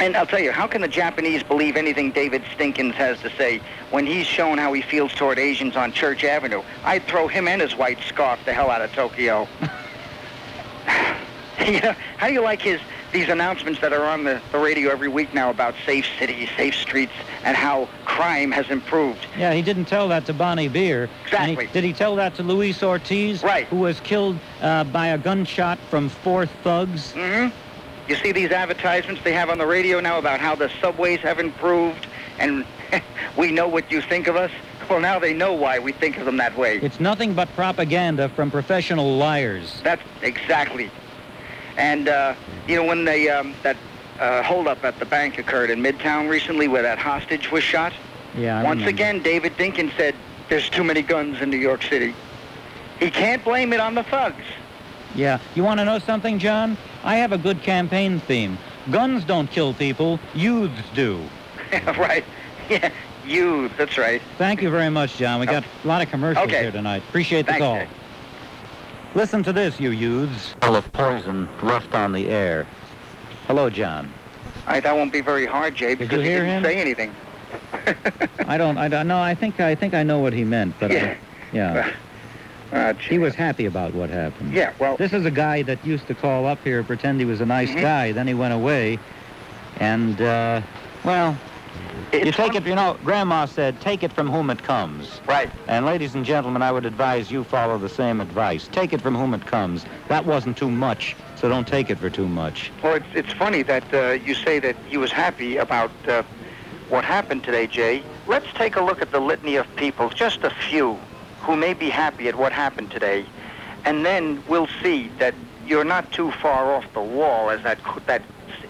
And I'll tell you, how can the Japanese believe anything David Dinkins has to say when he's shown how he feels toward Asians on Church Avenue? I'd throw him and his white scarf the hell out of Tokyo. You know, how do you like these announcements that are on the radio every week now about safe cities, safe streets, and how crime has improved? Yeah, he didn't tell that to Bonnie Beer. Exactly. Did he tell that to Luis Ortiz? Right. Who was killed by a gunshot from four thugs? Mm-hmm. You see these advertisements they have on the radio now about how the subways have improved and we know what you think of us? Well, now they know why we think of them that way. It's nothing but propaganda from professional liars. That's exactly. And, you know, when they, that holdup at the bank occurred in Midtown recently where that hostage was shot, yeah, once again, David Dinkins said, there's too many guns in New York City. He can't blame it on the thugs. Yeah. You want to know something, John? I have a good campaign theme. Guns don't kill people, youths do. Right. Yeah, youth, that's right. Thank you very much, John. We got a lot of commercials here tonight. Appreciate the call. Jay. Listen to this, you youths. Full of poison left on the air. Hello, John. All right, that won't be very hard, Jay, because he didn't say anything. I don't know. I think I know what he meant, but yeah. He was happy about what happened. Yeah, well... This is a guy that used to call up here, pretend he was a nice guy, then he went away, and, well, you take it, you know, Grandma said, take it from whom it comes. Right. And ladies and gentlemen, I would advise you follow the same advice. Take it from whom it comes. That wasn't too much, so don't take it for too much. Well, it's funny that you say that he was happy about what happened today, Jay. Let's take a look at the litany of people, just a few, who may be happy at what happened today, and then we'll see that you're not too far off the wall as that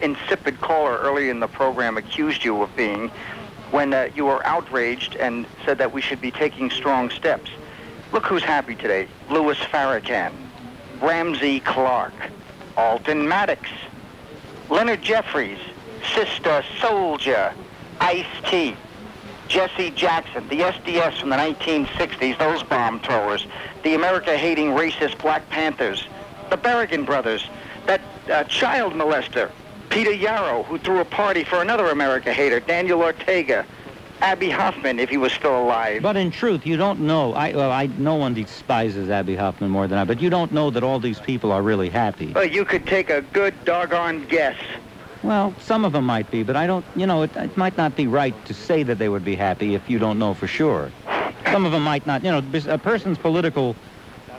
insipid caller earlier in the program accused you of being when you were outraged and said that we should be taking strong steps. Look who's happy today. Louis Farrakhan, Ramsey Clark, Alton Maddox, Leonard Jeffries, Sister Soldier, Ice Tea, Jesse Jackson, the SDS from the 1960s, those bomb throwers, the America-hating racist Black Panthers, the Berrigan brothers, that child molester, Peter Yarrow, who threw a party for another America-hater, Daniel Ortega, Abby Hoffman, if he was still alive. But in truth, you don't know. No one despises Abby Hoffman more than I, but you don't know that all these people are really happy. Well, you could take a good doggone guess. Well, some of them might be, but I don't, you know, it might not be right to say that they would be happy if you don't know for sure. Some of them might not, you know, a person's political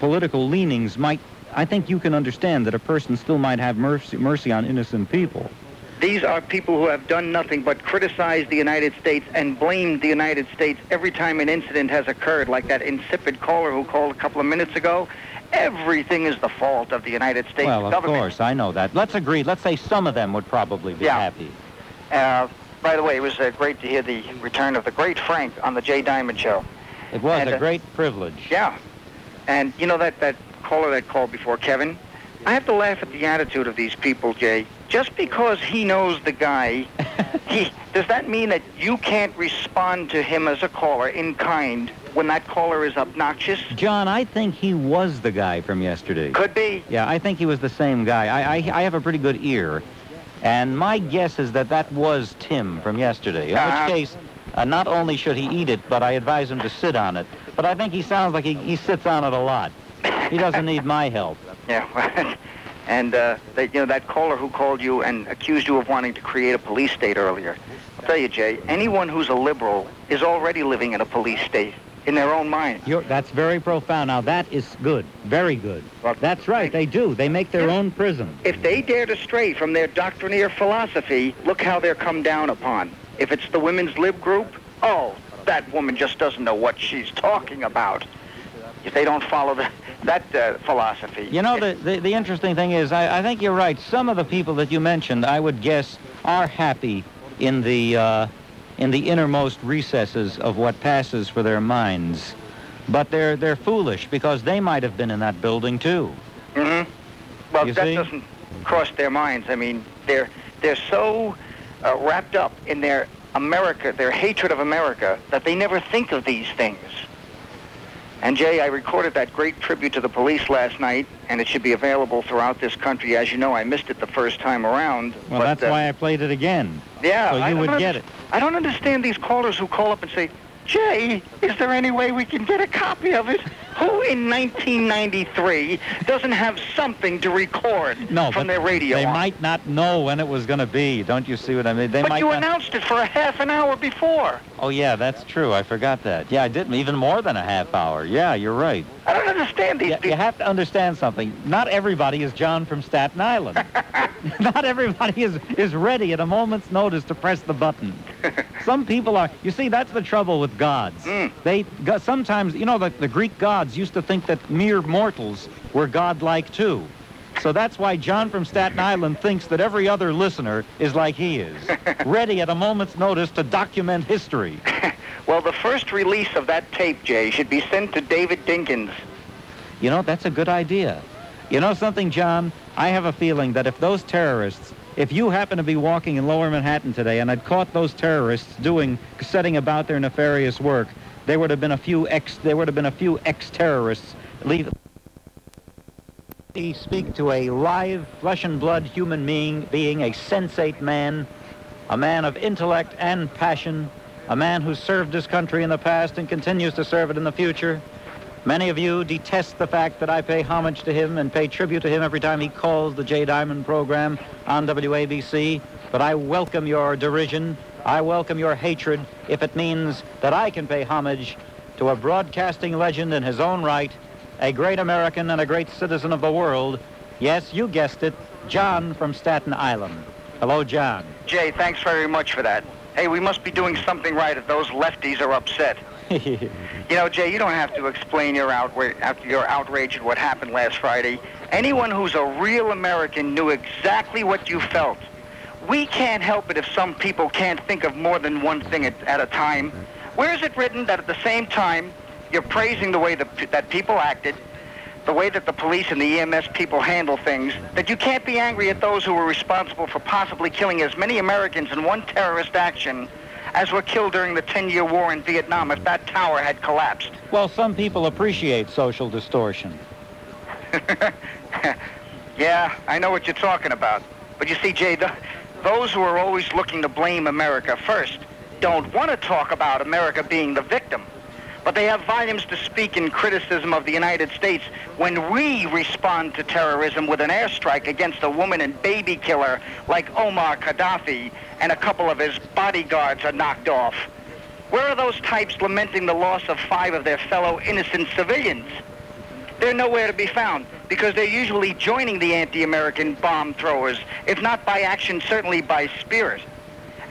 leanings might, I think you can understand that a person still might have mercy on innocent people. These are people who have done nothing but criticize the United States and blame the United States every time an incident has occurred, like that insipid caller who called a couple of minutes ago. Everything is the fault of the United States government. Well, of course, I know that. Let's agree. Let's say some of them would probably be happy. By the way, it was great to hear the return of the great Frank on the Jay Diamond Show. It was a great privilege. Yeah. And, you know, that caller that called before, Kevin, I have to laugh at the attitude of these people, Jay. Just because he knows the guy, does that mean that you can't respond to him as a caller in kind? When that caller is obnoxious? John, I think he was the guy from yesterday. Could be. Yeah, I think he was the same guy. I have a pretty good ear, and my guess is that was Tim from yesterday, in which case, not only should he eat it, but I advise him to sit on it. But I think he sounds like he sits on it a lot. He doesn't need my help. Yeah, and you know, that caller who called you and accused you of wanting to create a police state earlier. I'll tell you, Jay, anyone who's a liberal is already living in a police state. In their own mind. That's very profound. Now, that is good. Very good. Well, that's right. They do. They make their own prison. If they dare to stray from their doctrinaire philosophy, look how they're come down upon. If it's the women's lib group, oh, that woman just doesn't know what she's talking about. If they don't follow that philosophy. You know, the interesting thing is, I think you're right. Some of the people that you mentioned, I would guess, are happy in the... in the innermost recesses of what passes for their minds. But they're foolish, because they might have been in that building, too. Mm-hmm. Well, that doesn't cross their minds. I mean, they're so wrapped up in their America, their hatred of America, that they never think of these things. And Jay, I recorded that great tribute to the police last night, and it should be available throughout this country. As you know, I missed it the first time around. Well, but, that's why I played it again. Yeah. So you would get it. I don't understand these callers who call up and say, Jay, is there any way we can get a copy of it? Who in 1993 doesn't have something to record from their radio? They might not know when it was going to be. Don't you see what I mean? They might not... announced it for a half an hour before. Oh, yeah, that's true. I forgot that. Yeah, I didn't. Even more than a half hour. Yeah, you're right. I don't understand these people. You have to understand something. Not everybody is John from Staten Island. Not everybody is ready at a moment's notice to press the button. Some people are... You see, that's the trouble with gods. Mm. They sometimes... You know, the Greek gods used to think that mere mortals were godlike, too. So that's why John from Staten Island thinks that every other listener is like he is, ready at a moment's notice to document history. Well, the first release of that tape, Jay, should be sent to David Dinkins. You know, that's a good idea. You know something, John? I have a feeling that if those terrorists... If you happen to be walking in Lower Manhattan today and I'd caught those terrorists setting about their nefarious work, there would have been a few ex-terrorists leaving. We speak to a live, flesh-and-blood human being, a sensate man, a man of intellect and passion, a man who served his country in the past and continues to serve it in the future. Many of you detest the fact that I pay homage to him and pay tribute to him every time he calls the Jay Diamond program on WABC, but I welcome your derision. I welcome your hatred if it means that I can pay homage to a broadcasting legend in his own right, a great American and a great citizen of the world. Yes, you guessed it, John from Staten Island. Hello, John. Jay, thanks very much for that. Hey, we must be doing something right if those lefties are upset. You know, Jay, you don't have to explain your outrage at what happened last Friday. Anyone who's a real American knew exactly what you felt. We can't help it if some people can't think of more than one thing at a time. Where is it written that at the same time you're praising the way that people acted, the way that the police and the EMS people handle things, that you can't be angry at those who were responsible for possibly killing as many Americans in one terrorist action as were killed during the 10-year war in Vietnam if that tower had collapsed? Well, some people appreciate social distortion. Yeah, I know what you're talking about. But you see, Jay, those who are always looking to blame America first don't want to talk about America being the victim. But they have volumes to speak in criticism of the United States when we respond to terrorism with an airstrike against a woman and baby killer like Omar Gaddafi, and a couple of his bodyguards are knocked off. Where are those types lamenting the loss of 5 of their fellow innocent civilians? They're nowhere to be found because they're usually joining the anti-American bomb throwers, if not by action, certainly by spirit.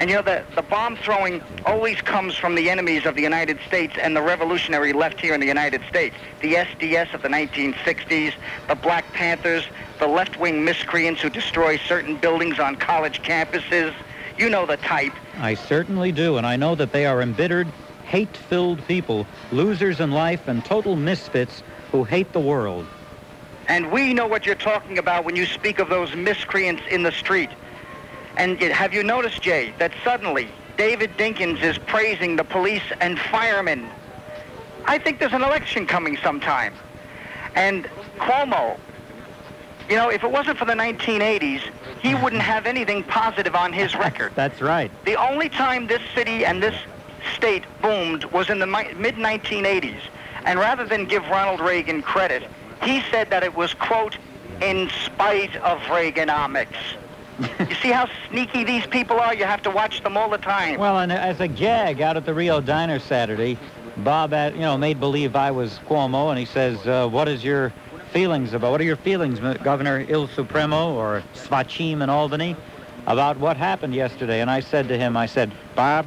And you know, the bomb throwing always comes from the enemies of the United States and the revolutionary left here in the United States. The SDS of the 1960s, the Black Panthers, the left-wing miscreants who destroy certain buildings on college campuses. You know the type. I certainly do, and I know that they are embittered, hate-filled people, losers in life and total misfits who hate the world. And we know what you're talking about when you speak of those miscreants in the street. And have you noticed, Jay, that suddenly David Dinkins is praising the police and firemen? I think there's an election coming sometime. And Cuomo, you know, if it wasn't for the 1980s, he wouldn't have anything positive on his record. That's right. The only time this city and this state boomed was in the mid-1980s. And rather than give Ronald Reagan credit, he said that it was, quote, in spite of Reaganomics. You see how sneaky these people are? You have to watch them all the time. Well, and as a gag out at the Rio Diner Saturday, Bob, made believe I was Cuomo, and he says, what are your feelings, Governor Il Supremo or Svachim in Albany, about what happened yesterday? And I said to him, Bob,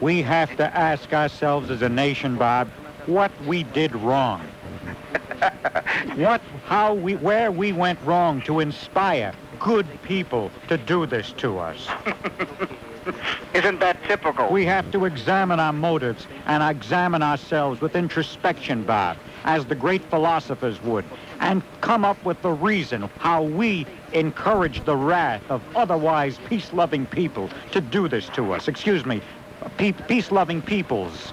we have to ask ourselves as a nation, Bob, what we did wrong. Where we went wrong to inspire good people to do this to us. Isn't that typical? We have to examine our motives and examine ourselves with introspection, Bob, as the great philosophers would, and come up with the reason how we encourage the wrath of otherwise peace-loving people to do this to us. Excuse me, peace-loving peoples.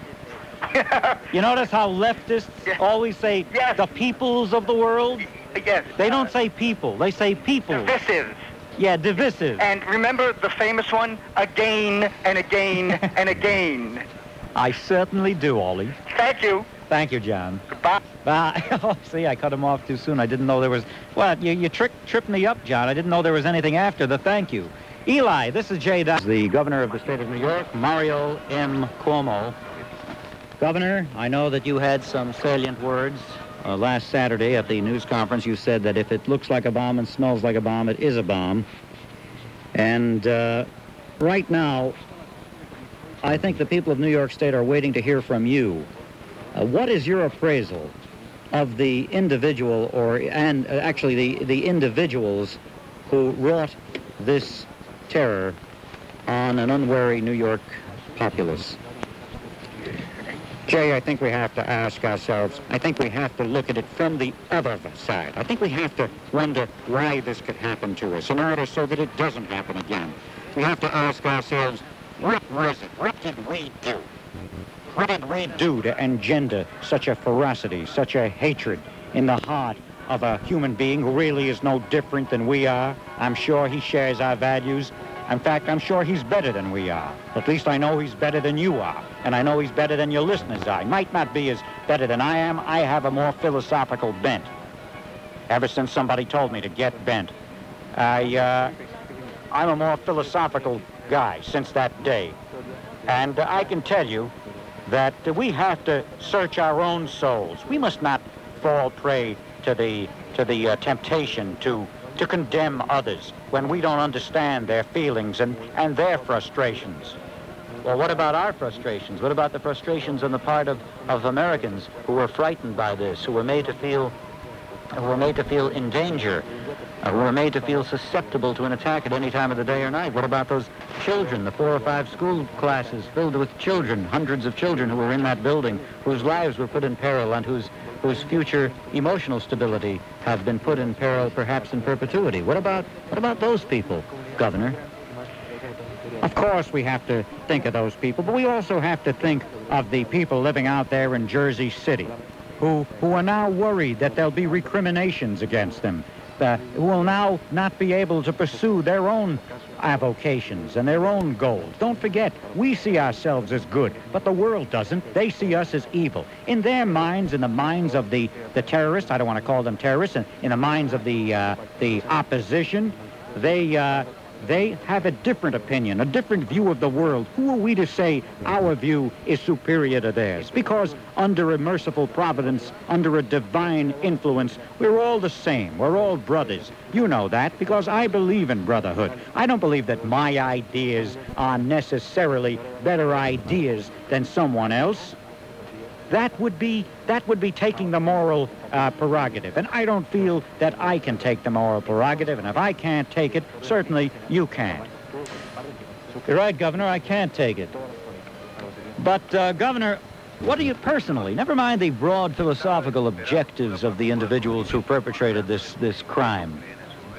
You notice how leftists always say the peoples of the world? Yes. They don't say people, they say people. Divisive. Yeah, divisive. And remember the famous one, again and again and again. I certainly do, Ollie. Thank you. Thank you, John. Goodbye. Bye. Oh, see, I cut him off too soon. I didn't know there was... Well, you tripped me up, John. I didn't know there was anything after the thank you. Eli, this is Jay Diamond, the governor of the state of New York, Mario M. Cuomo. Governor, I know that you had some salient words last Saturday at the news conference. You said that if it looks like a bomb and smells like a bomb, it is a bomb. And right now, I think the people of New York State are waiting to hear from you. What is your appraisal of the individual, actually the individuals who wrought this terror on an unwary New York populace? Jay, I think we have to ask ourselves, I think we have to look at it from the other side. I think we have to wonder why this could happen to us in order so that it doesn't happen again. We have to ask ourselves, what was it? What did we do? What did we do to engender such a ferocity, such a hatred in the heart of a human being who really is no different than we are? I'm sure he shares our values. In fact, I'm sure he's better than we are. At least I know he's better than you are. And I know he's better than your listeners are. He might not be as better than I am. I have a more philosophical bent. Ever since somebody told me to get bent. I'm a more philosophical guy since that day. And I can tell you that we have to search our own souls. We must not fall prey to the temptation to condemn others when we don't understand their feelings and their frustrations. Well, what about our frustrations? What about the frustrations on the part of Americans who were frightened by this, who were made to feel in danger, who were made to feel susceptible to an attack at any time of the day or night? What about those children, the 4 or 5 school classes filled with children, hundreds of children who were in that building, whose lives were put in peril and whose future emotional stability have been put in peril, perhaps in perpetuity? What about those people, Governor? Of course we have to think of those people, but we also have to think of the people living out there in Jersey City who are now worried that there'll be recriminations against them, who will now not be able to pursue their own avocations and their own goals. Don't forget, we see ourselves as good, but the world doesn't. They see us as evil. In their minds, in the minds of the terrorists, I don't want to call them terrorists, in the minds of the opposition, they have a different opinion, a different view of the world. Who are we to say our view is superior to theirs? Because under a merciful providence, under a divine influence, we're all the same. We're all brothers. You know that because I believe in brotherhood. I don't believe that my ideas are necessarily better ideas than someone else. That would be taking the moral prerogative, and I don't feel that I can take the moral prerogative, and if I can't take it, certainly you can't. You're right, Governor, I can't take it. But, Governor, what do you personally, never mind the broad philosophical objectives of the individuals who perpetrated this crime,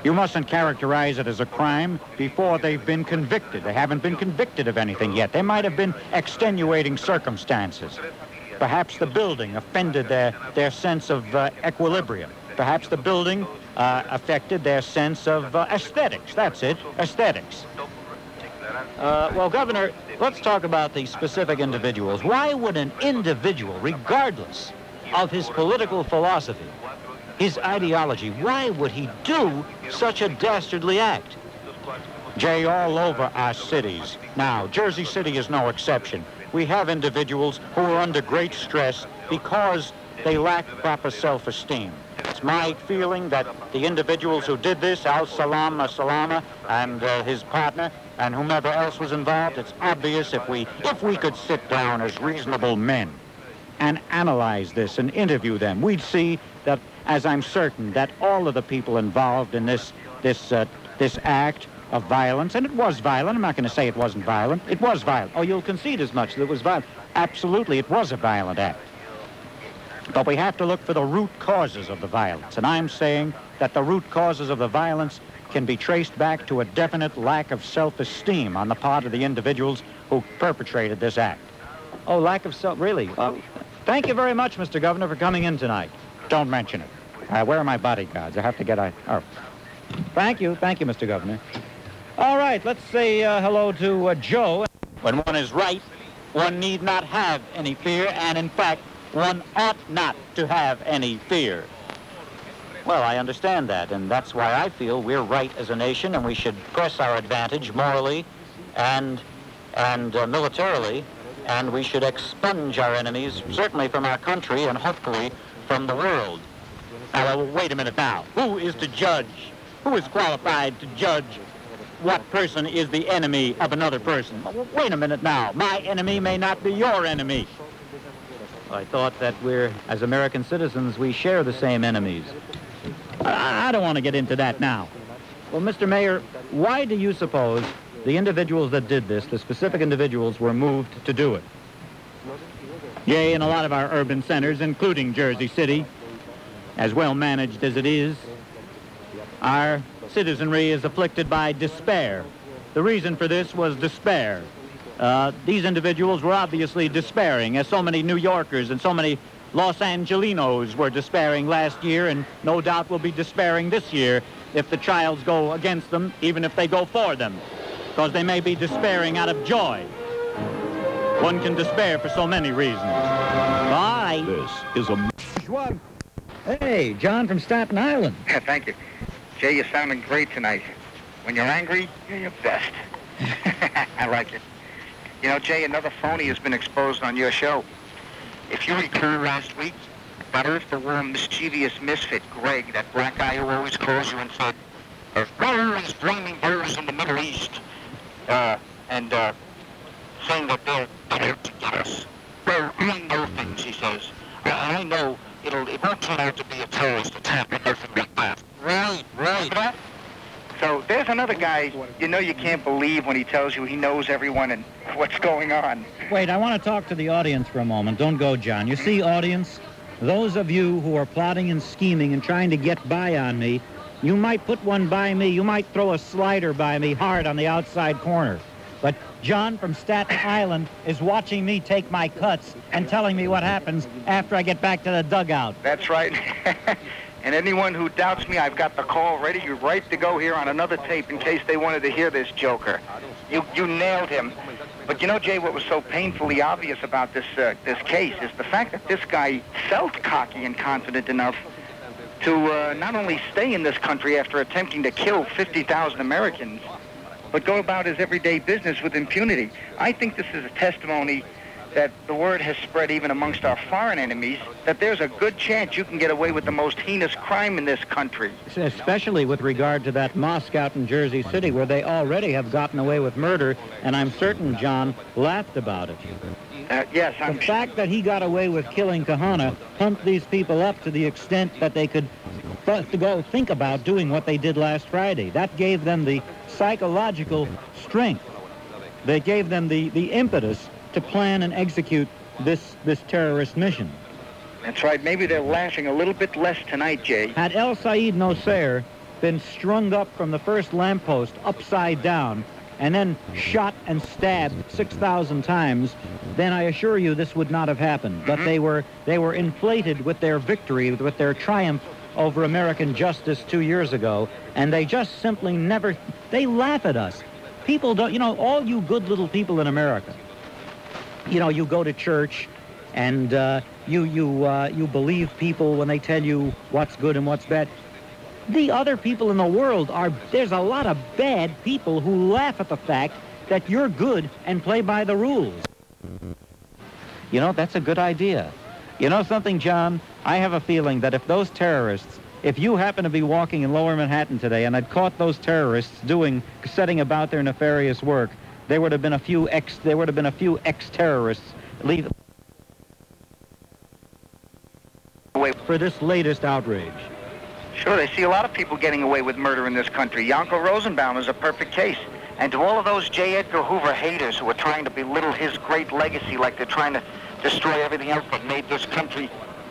you mustn't characterize it as a crime before they've been convicted. They haven't been convicted of anything yet. There might have been extenuating circumstances. Perhaps the building offended their sense of equilibrium. Perhaps the building affected their sense of aesthetics. That's it, aesthetics. Well, Governor, let's talk about the specific individuals. Why would an individual, regardless of his political philosophy, his ideology, why would he do such a dastardly act? Jay, all over our cities now, Jersey City is no exception. We have individuals who are under great stress because they lack proper self-esteem. It's my feeling that the individuals who did this, Al Salama and his partner and whomever else was involved, it's obvious if we could sit down as reasonable men and analyze this and interview them, we'd see that, as I'm certain, that all of the people involved in this act of violence, and it was violent. I'm not going to say it wasn't violent. It was violent. Oh, you'll concede as much that it was violent. Absolutely, it was a violent act. But we have to look for the root causes of the violence, and I'm saying that the root causes of the violence can be traced back to a definite lack of self-esteem on the part of the individuals who perpetrated this act. Oh, lack of self, really? Thank you very much, Mr. Governor, for coming in tonight. Don't mention it. Where are my bodyguards? I have to get a... Oh. Thank you, Mr. Governor. All right, let's say hello to Joe. When one is right, one need not have any fear, and in fact, one ought not to have any fear. Well, I understand that, and that's why I feel we're right as a nation, and we should press our advantage morally and militarily, and we should expunge our enemies, certainly from our country and hopefully from the world. Now, wait a minute now. Who is to judge? Who is qualified to judge what person is the enemy of another person? Wait a minute now. My enemy may not be your enemy. I thought that we're, as American citizens, we share the same enemies. I don't want to get into that now. Well, Mr. Mayor, why do you suppose the individuals that did this, the specific individuals, were moved to do it? Yea, in a lot of our urban centers, including Jersey City, as well managed as it is, our citizenry is afflicted by despair. The reason for this was despair. These individuals were obviously despairing, as so many New Yorkers and so many Los Angelinos were despairing last year, and no doubt will be despairing this year if the trials go against them, even if they go for them, because they may be despairing out of joy. One can despair for so many reasons. Bye. This is a... Hey, John from Staten Island. Yeah, thank you. Jay, you're sounding great tonight. When you're angry, you're your best. I like it. You know, Jay, another phony has been exposed on your show. If you recall last week, that earth-to-world mischievous misfit, Greg, that black guy who always calls you and said, "There's war is blaming wars in the Middle East," and saying that they're better to get us. Well, I know things, he says. I know it won't turn out to be a terrorist attack or nothing like that. Right, right. So there's another guy, you know, you can't believe when he tells you he knows everyone and what's going on. Wait, I want to talk to the audience for a moment. Don't go, John. You see, audience, those of you who are plotting and scheming and trying to get by on me, you might put one by me, you might throw a slider by me hard on the outside corner. But John from Staten Island is watching me take my cuts and telling me what happens after I get back to the dugout. That's right. And anyone who doubts me, I've got the call ready. You're right to go here on another tape in case they wanted to hear this joker. You nailed him. But you know, Jay, what was so painfully obvious about this case is the fact that this guy felt cocky and confident enough to not only stay in this country after attempting to kill 50,000 Americans, but go about his everyday business with impunity. I think this is a testimony that the word has spread even amongst our foreign enemies that there's a good chance you can get away with the most heinous crime in this country. Especially with regard to that mosque out in Jersey City where they already have gotten away with murder, and I'm certain John laughed about it. Yes, I'm... The fact that he got away with killing Kahana pumped these people up to the extent that they could go think about doing what they did last Friday. That gave them the psychological strength. They gave them the impetus to plan and execute this terrorist mission. That's right. Maybe they're laughing a little bit less tonight, Jay. Had El Said Nosair been strung up from the first lamppost upside down and then shot and stabbed 6,000 times, then I assure you this would not have happened. But they were inflated with their victory, with their triumph over American justice 2 years ago, and they just simply never... They laugh at us. People don't... You know, all you good little people in America, you know, you go to church and you believe people when they tell you what's good and what's bad. The other people in the world are... There's a lot of bad people who laugh at the fact that you're good and play by the rules. You know, that's a good idea. You know something, John? I have a feeling that if those terrorists... If you happen to be walking in Lower Manhattan today and had caught those terrorists setting about their nefarious work, there would have been a few ex-terrorists leave for this latest outrage. Sure, they see a lot of people getting away with murder in this country. Yankel Rosenbaum is a perfect case. And to all of those J. Edgar Hoover haters who are trying to belittle his great legacy like they're trying to destroy everything else that made this country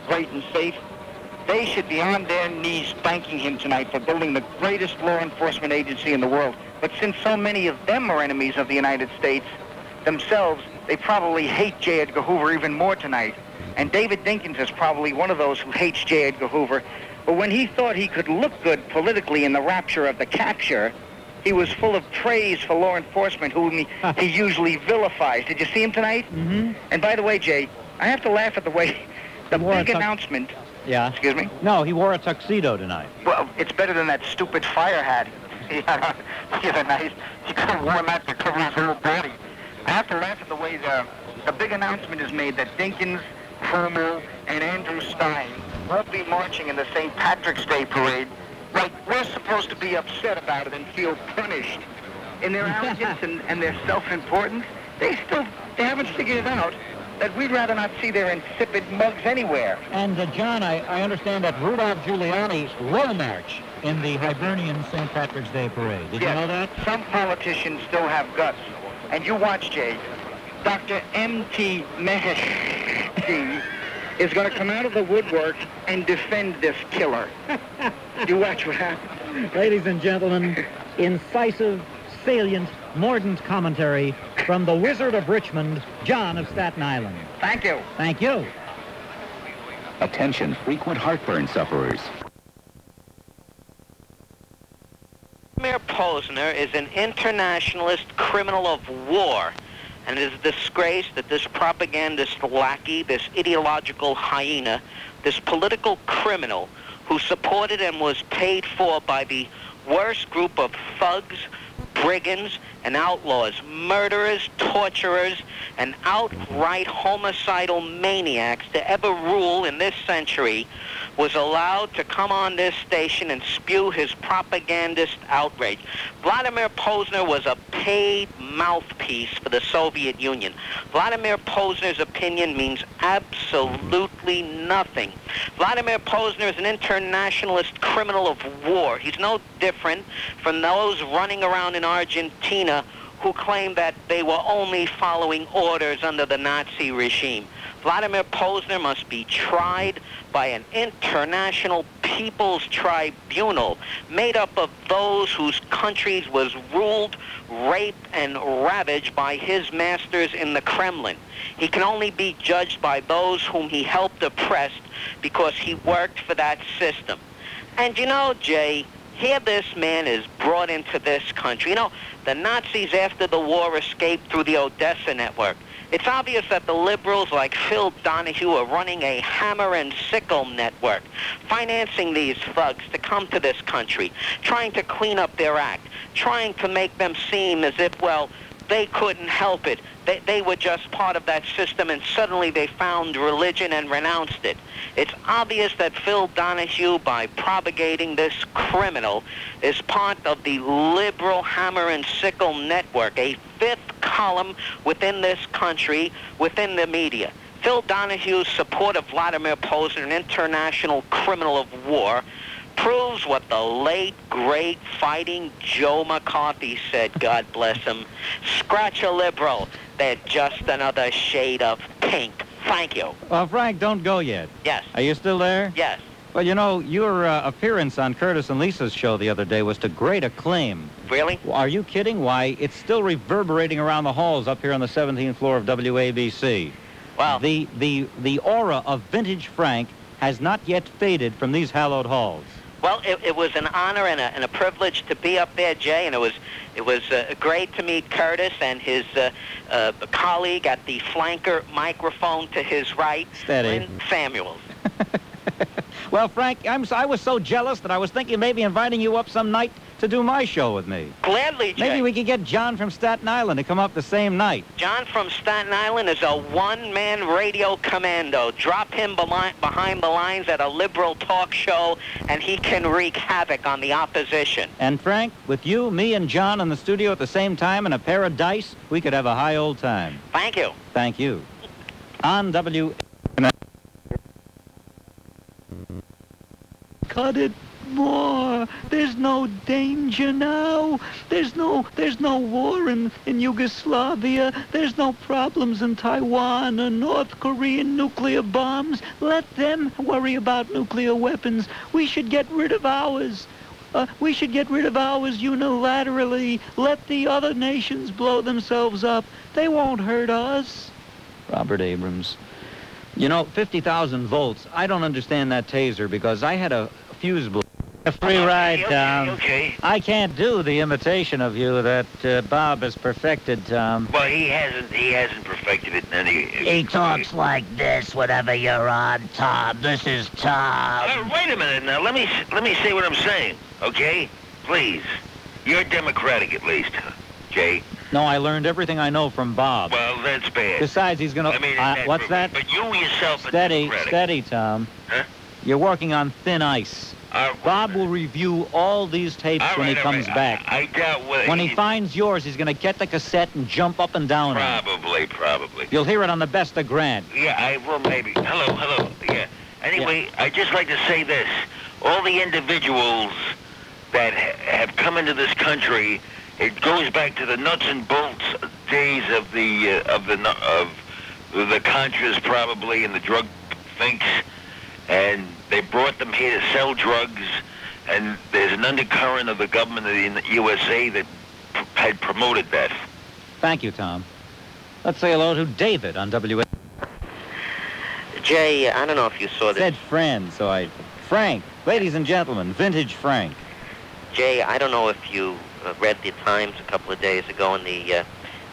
great and safe, they should be on their knees thanking him tonight for building the greatest law enforcement agency in the world. But since so many of them are enemies of the United States themselves, They probably hate J. Edgar Hoover even more tonight. And David Dinkins is probably one of those who hates J. Edgar Hoover. But when he thought he could look good politically in the rapture of the capture, he was full of praise for law enforcement, whom he usually vilifies. Did you see him tonight? Mm-hmm. And by the way, Jay, I have to laugh at the way the big announcement. Yeah. Excuse me? No, he wore a tuxedo tonight. Well, it's better than that stupid fire hat he had on the other night. He could have worn that to cover his whole body. I have to laugh at the way the big announcement is made that Dinkins, Fulmer, and Andrew Stein won't be marching in the St. Patrick's Day parade. Like, we're supposed to be upset about it and feel punished. In their arrogance and their self-importance, they haven't figured it out that we'd rather not see their insipid mugs anywhere. And, John, I understand that Rudolph Giuliani will march in the Hibernian St. Patrick's Day parade. Did you know that? Some politicians still have guts. And you watch, Jay. Dr. M.T. Mehesh is going to come out of the woodwork and defend this killer. You watch what happens. Ladies and gentlemen, incisive, salient, mordant commentary from the Wizard of Richmond, John of Staten Island. Thank you. Thank you. Attention, frequent heartburn sufferers. Vladimir Pozner is an internationalist criminal of war. And it is a disgrace that this propagandist lackey, this ideological hyena, this political criminal who supported and was paid for by the worst group of thugs, brigands, and outlaws, murderers, torturers, and outright homicidal maniacs to ever rule in this century, was allowed to come on this station and spew his propagandist outrage. Vladimir Pozner was a paid mouthpiece for the Soviet Union. Vladimir Pozner's opinion means absolutely nothing. Vladimir Pozner is an internationalist criminal of war. He's no different from those running around in Argentina who claimed that they were only following orders under the Nazi regime. Vladimir Pozner must be tried by an international people's tribunal made up of those whose countries was ruled, raped, and ravaged by his masters in the Kremlin. He can only be judged by those whom he helped oppress because he worked for that system. And you know, Jay, here this man is brought into this country. You know, the Nazis after the war escaped through the Odessa network. It's obvious that the liberals like Phil Donahue are running a hammer and sickle network, financing these thugs to come to this country, trying to clean up their act, trying to make them seem as if, well, they couldn't help it. They were just part of that system, and suddenly they found religion and renounced it. It's obvious that Phil Donahue, by propagating this criminal, is part of the liberal hammer and sickle network, a fifth column within this country, within the media. Phil Donahue's support of Vladimir Pozner, an international criminal of war, proves what the late, great, fighting Joe McCarthy said, God bless him. Scratch a liberal. They're just another shade of pink. Thank you. Well, Frank, don't go yet. Yes. Are you still there? Yes. Well, you know, your appearance on Curtis and Lisa's show the other day was to great acclaim. Really? Are you kidding? Why, it's still reverberating around the halls up here on the 17th floor of WABC. Wow. The aura of vintage Frank has not yet faded from these hallowed halls. Well, it was an honor and a privilege to be up there, Jay, and it was great to meet Curtis and his colleague at the flanker microphone to his right, Lynn Samuels. Well, Frank, I was so jealous that I was thinking maybe inviting you up some night to do my show with me. Gladly, Jay. Maybe we could get John from Staten Island to come up the same night. John from Staten Island is a one-man radio commando. Drop him behind the lines at a liberal talk show, and he can wreak havoc on the opposition. And, Frank, with you, me, and John in the studio at the same time and a pair of dice, we could have a high old time. Thank you. Thank you. On W... Cut it. More. There's no danger now. There's no war in Yugoslavia. There's no problems in Taiwan or North Korean nuclear bombs. Let them worry about nuclear weapons. We should get rid of ours. we should get rid of ours unilaterally. Let the other nations blow themselves up. They won't hurt us. Robert Abrams. You know, 50,000 volts. I don't understand that taser because I had a fuse blow. A free ride, Tom. Okay. I can't do the imitation of you that Bob has perfected, Tom. Well, he hasn't perfected it in any... He talks like this, whatever you're on, Tom. This is Tom. Wait a minute now. Let me say what I'm saying, okay? Please. You're democratic, at least, Jay. No, I learned everything I know from Bob. Well, that's bad. Besides, he's going to... what's that? But you yourself are democratic. Steady, Tom. Huh? You're working on thin ice. Bob will review all these tapes when he comes back. I doubt whether when he finds yours, he's going to get the cassette and jump up and down. Probably. You'll hear it on the best of Grant. Yeah, I will maybe. Hello. Yeah. Anyway, yeah. I'd just like to say this. All the individuals that have come into this country, it goes back to the nuts and bolts days of the Contras probably and the drug finks. And they brought them here to sell drugs, and there's an undercurrent of the government in the USA that had promoted that. Thank you, Tom. Let's say hello to David on WABC. Jay, I don't know if you saw this. Said friend, so I... Frank, ladies and gentlemen, vintage Frank. Jay, I don't know if you read the Times a couple of days ago in the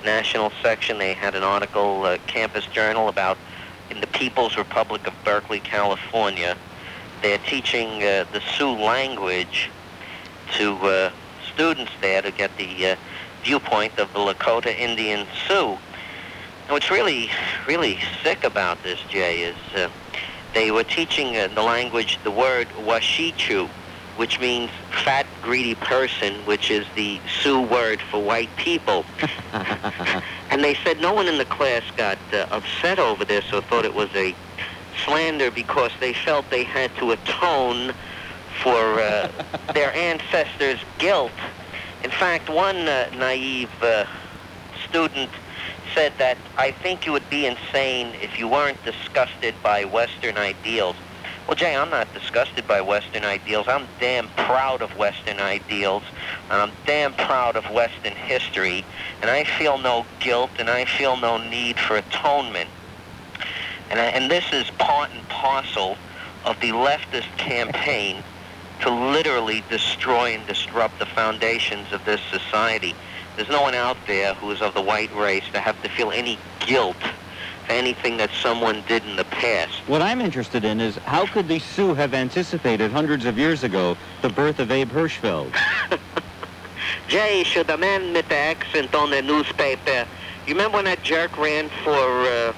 national section. They had an article, Campus Journal, about... in the People's Republic of Berkeley, California, they're teaching the Sioux language to students there to get the viewpoint of the Lakota Indian Sioux. And what's really, really sick about this, Jay, is they were teaching the language, the word Washichu, which means fat, greedy person, which is the Sioux word for white people. And they said no one in the class got upset over this or thought it was a slander because they felt they had to atone for their ancestors' guilt. In fact, one naive student said that, I think you would be insane if you weren't disgusted by Western ideals. Well, Jay, I'm not disgusted by Western ideals. I'm damn proud of Western ideals. I'm damn proud of Western history. And I feel no guilt, and I feel no need for atonement. And this is part and parcel of the leftist campaign to literally destroy and disrupt the foundations of this society. There's no one out there who is of the white race to have to feel any guilt anything that someone did in the past. What I'm interested in is how could the Sioux have anticipated hundreds of years ago the birth of Abe Hirschfeld? Jay, should the man with the accent on the newspaper, you remember when that jerk ran for...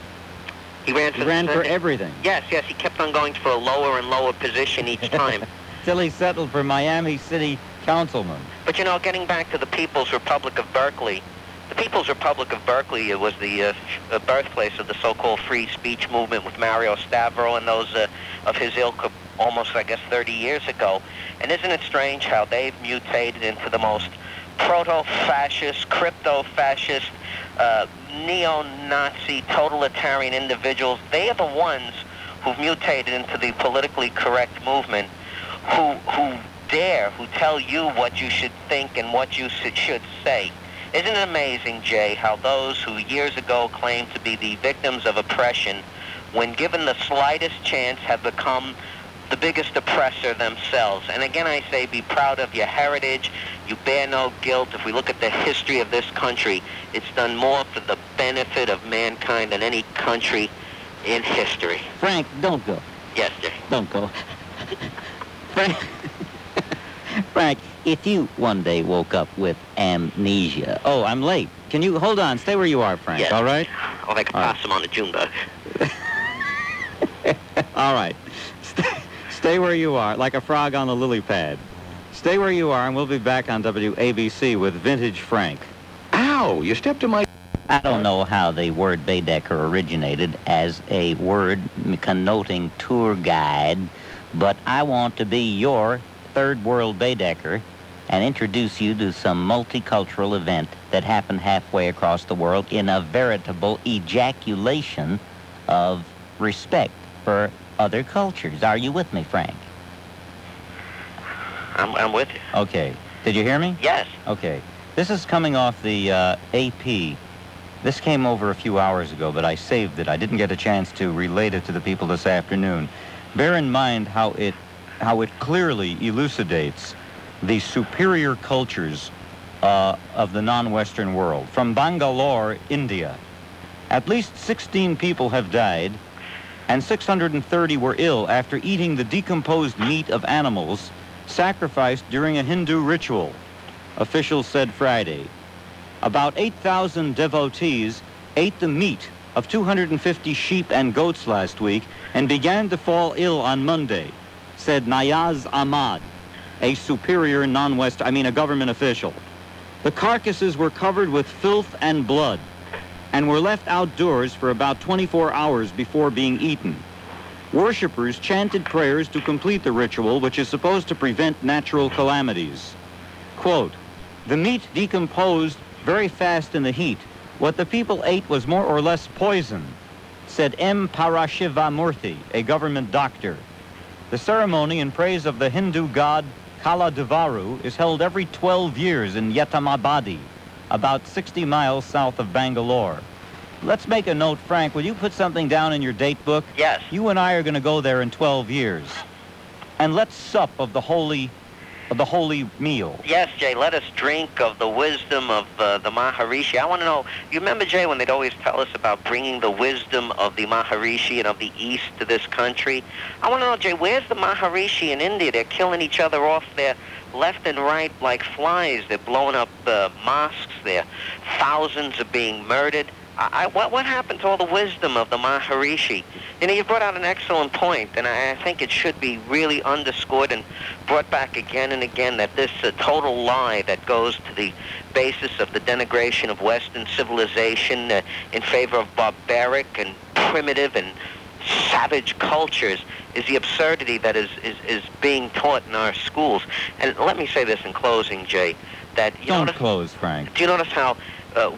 He ran for everything. Yes, he kept on going for a lower and lower position each time. Till he settled for Miami City councilman. But you know, getting back to the People's Republic of Berkeley, the People's Republic of Berkeley was the birthplace of the so-called free speech movement with Mario Stavro and those of his ilk almost, I guess, 30 years ago. And isn't it strange how they've mutated into the most proto-fascist, crypto-fascist, neo-Nazi, totalitarian individuals? They are the ones who've mutated into the politically correct movement who tell you what you should think and what you should say. Isn't it amazing, Jay, how those who years ago claimed to be the victims of oppression, when given the slightest chance, have become the biggest oppressor themselves? And again, I say be proud of your heritage. You bear no guilt. If we look at the history of this country, it's done more for the benefit of mankind than any country in history. Frank, don't go. Yes, Jay. Don't go. Frank. Frank, if you one day woke up with amnesia... Oh, I'm late. Can you... Hold on. Stay where you are, Frank. Yes. All right? Or I could pass him on the June bug. All right. Stay where you are, like a frog on a lily pad. Stay where you are, and we'll be back on WABC with Vintage Frank. Ow! You stepped on my... I don't know how the word Baedeker originated as a word connoting tour guide, but I want to be your... Third World Baedeker and introduce you to some multicultural event that happened halfway across the world in a veritable ejaculation of respect for other cultures. Are you with me, Frank? I'm with you. Okay. Did you hear me? Yes. Okay. This is coming off the AP. This came over a few hours ago, but I saved it. I didn't get a chance to relate it to the people this afternoon. Bear in mind how it clearly elucidates the superior cultures of the non-Western world. From Bangalore, India, at least 16 people have died, and 630 were ill after eating the decomposed meat of animals sacrificed during a Hindu ritual, officials said Friday. About 8,000 devotees ate the meat of 250 sheep and goats last week and began to fall ill on Monday, said Nayaz Ahmad, a superior a government official. The carcasses were covered with filth and blood and were left outdoors for about 24 hours before being eaten. Worshippers chanted prayers to complete the ritual, which is supposed to prevent natural calamities. Quote, the meat decomposed very fast in the heat. What the people ate was more or less poison, said M. Parashivamurthy, a government doctor. The ceremony in praise of the Hindu god Kala Devaru is held every 12 years in Yetamabadi, about 60 miles south of Bangalore. Let's make a note, Frank. Will you put something down in your date book? Yes. You and I are going to go there in 12 years. And let's sup of the holy meal. Yes, Jay, let us drink of the wisdom of the Maharishi. I want to know, you remember, Jay, when they'd always tell us about bringing the wisdom of the Maharishi and of the East to this country? I want to know, Jay, where's the Maharishi in India? They're killing each other off there left and right like flies. They're blowing up mosques there. Thousands are being murdered. What happened to all the wisdom of the Maharishi? You know, you brought out an excellent point, and I think it should be really underscored and brought back again and again that this total lie that goes to the basis of the denigration of Western civilization in favor of barbaric and primitive and savage cultures is the absurdity that is being taught in our schools. And let me say this in closing, Jay, that... Frank. Do you notice how...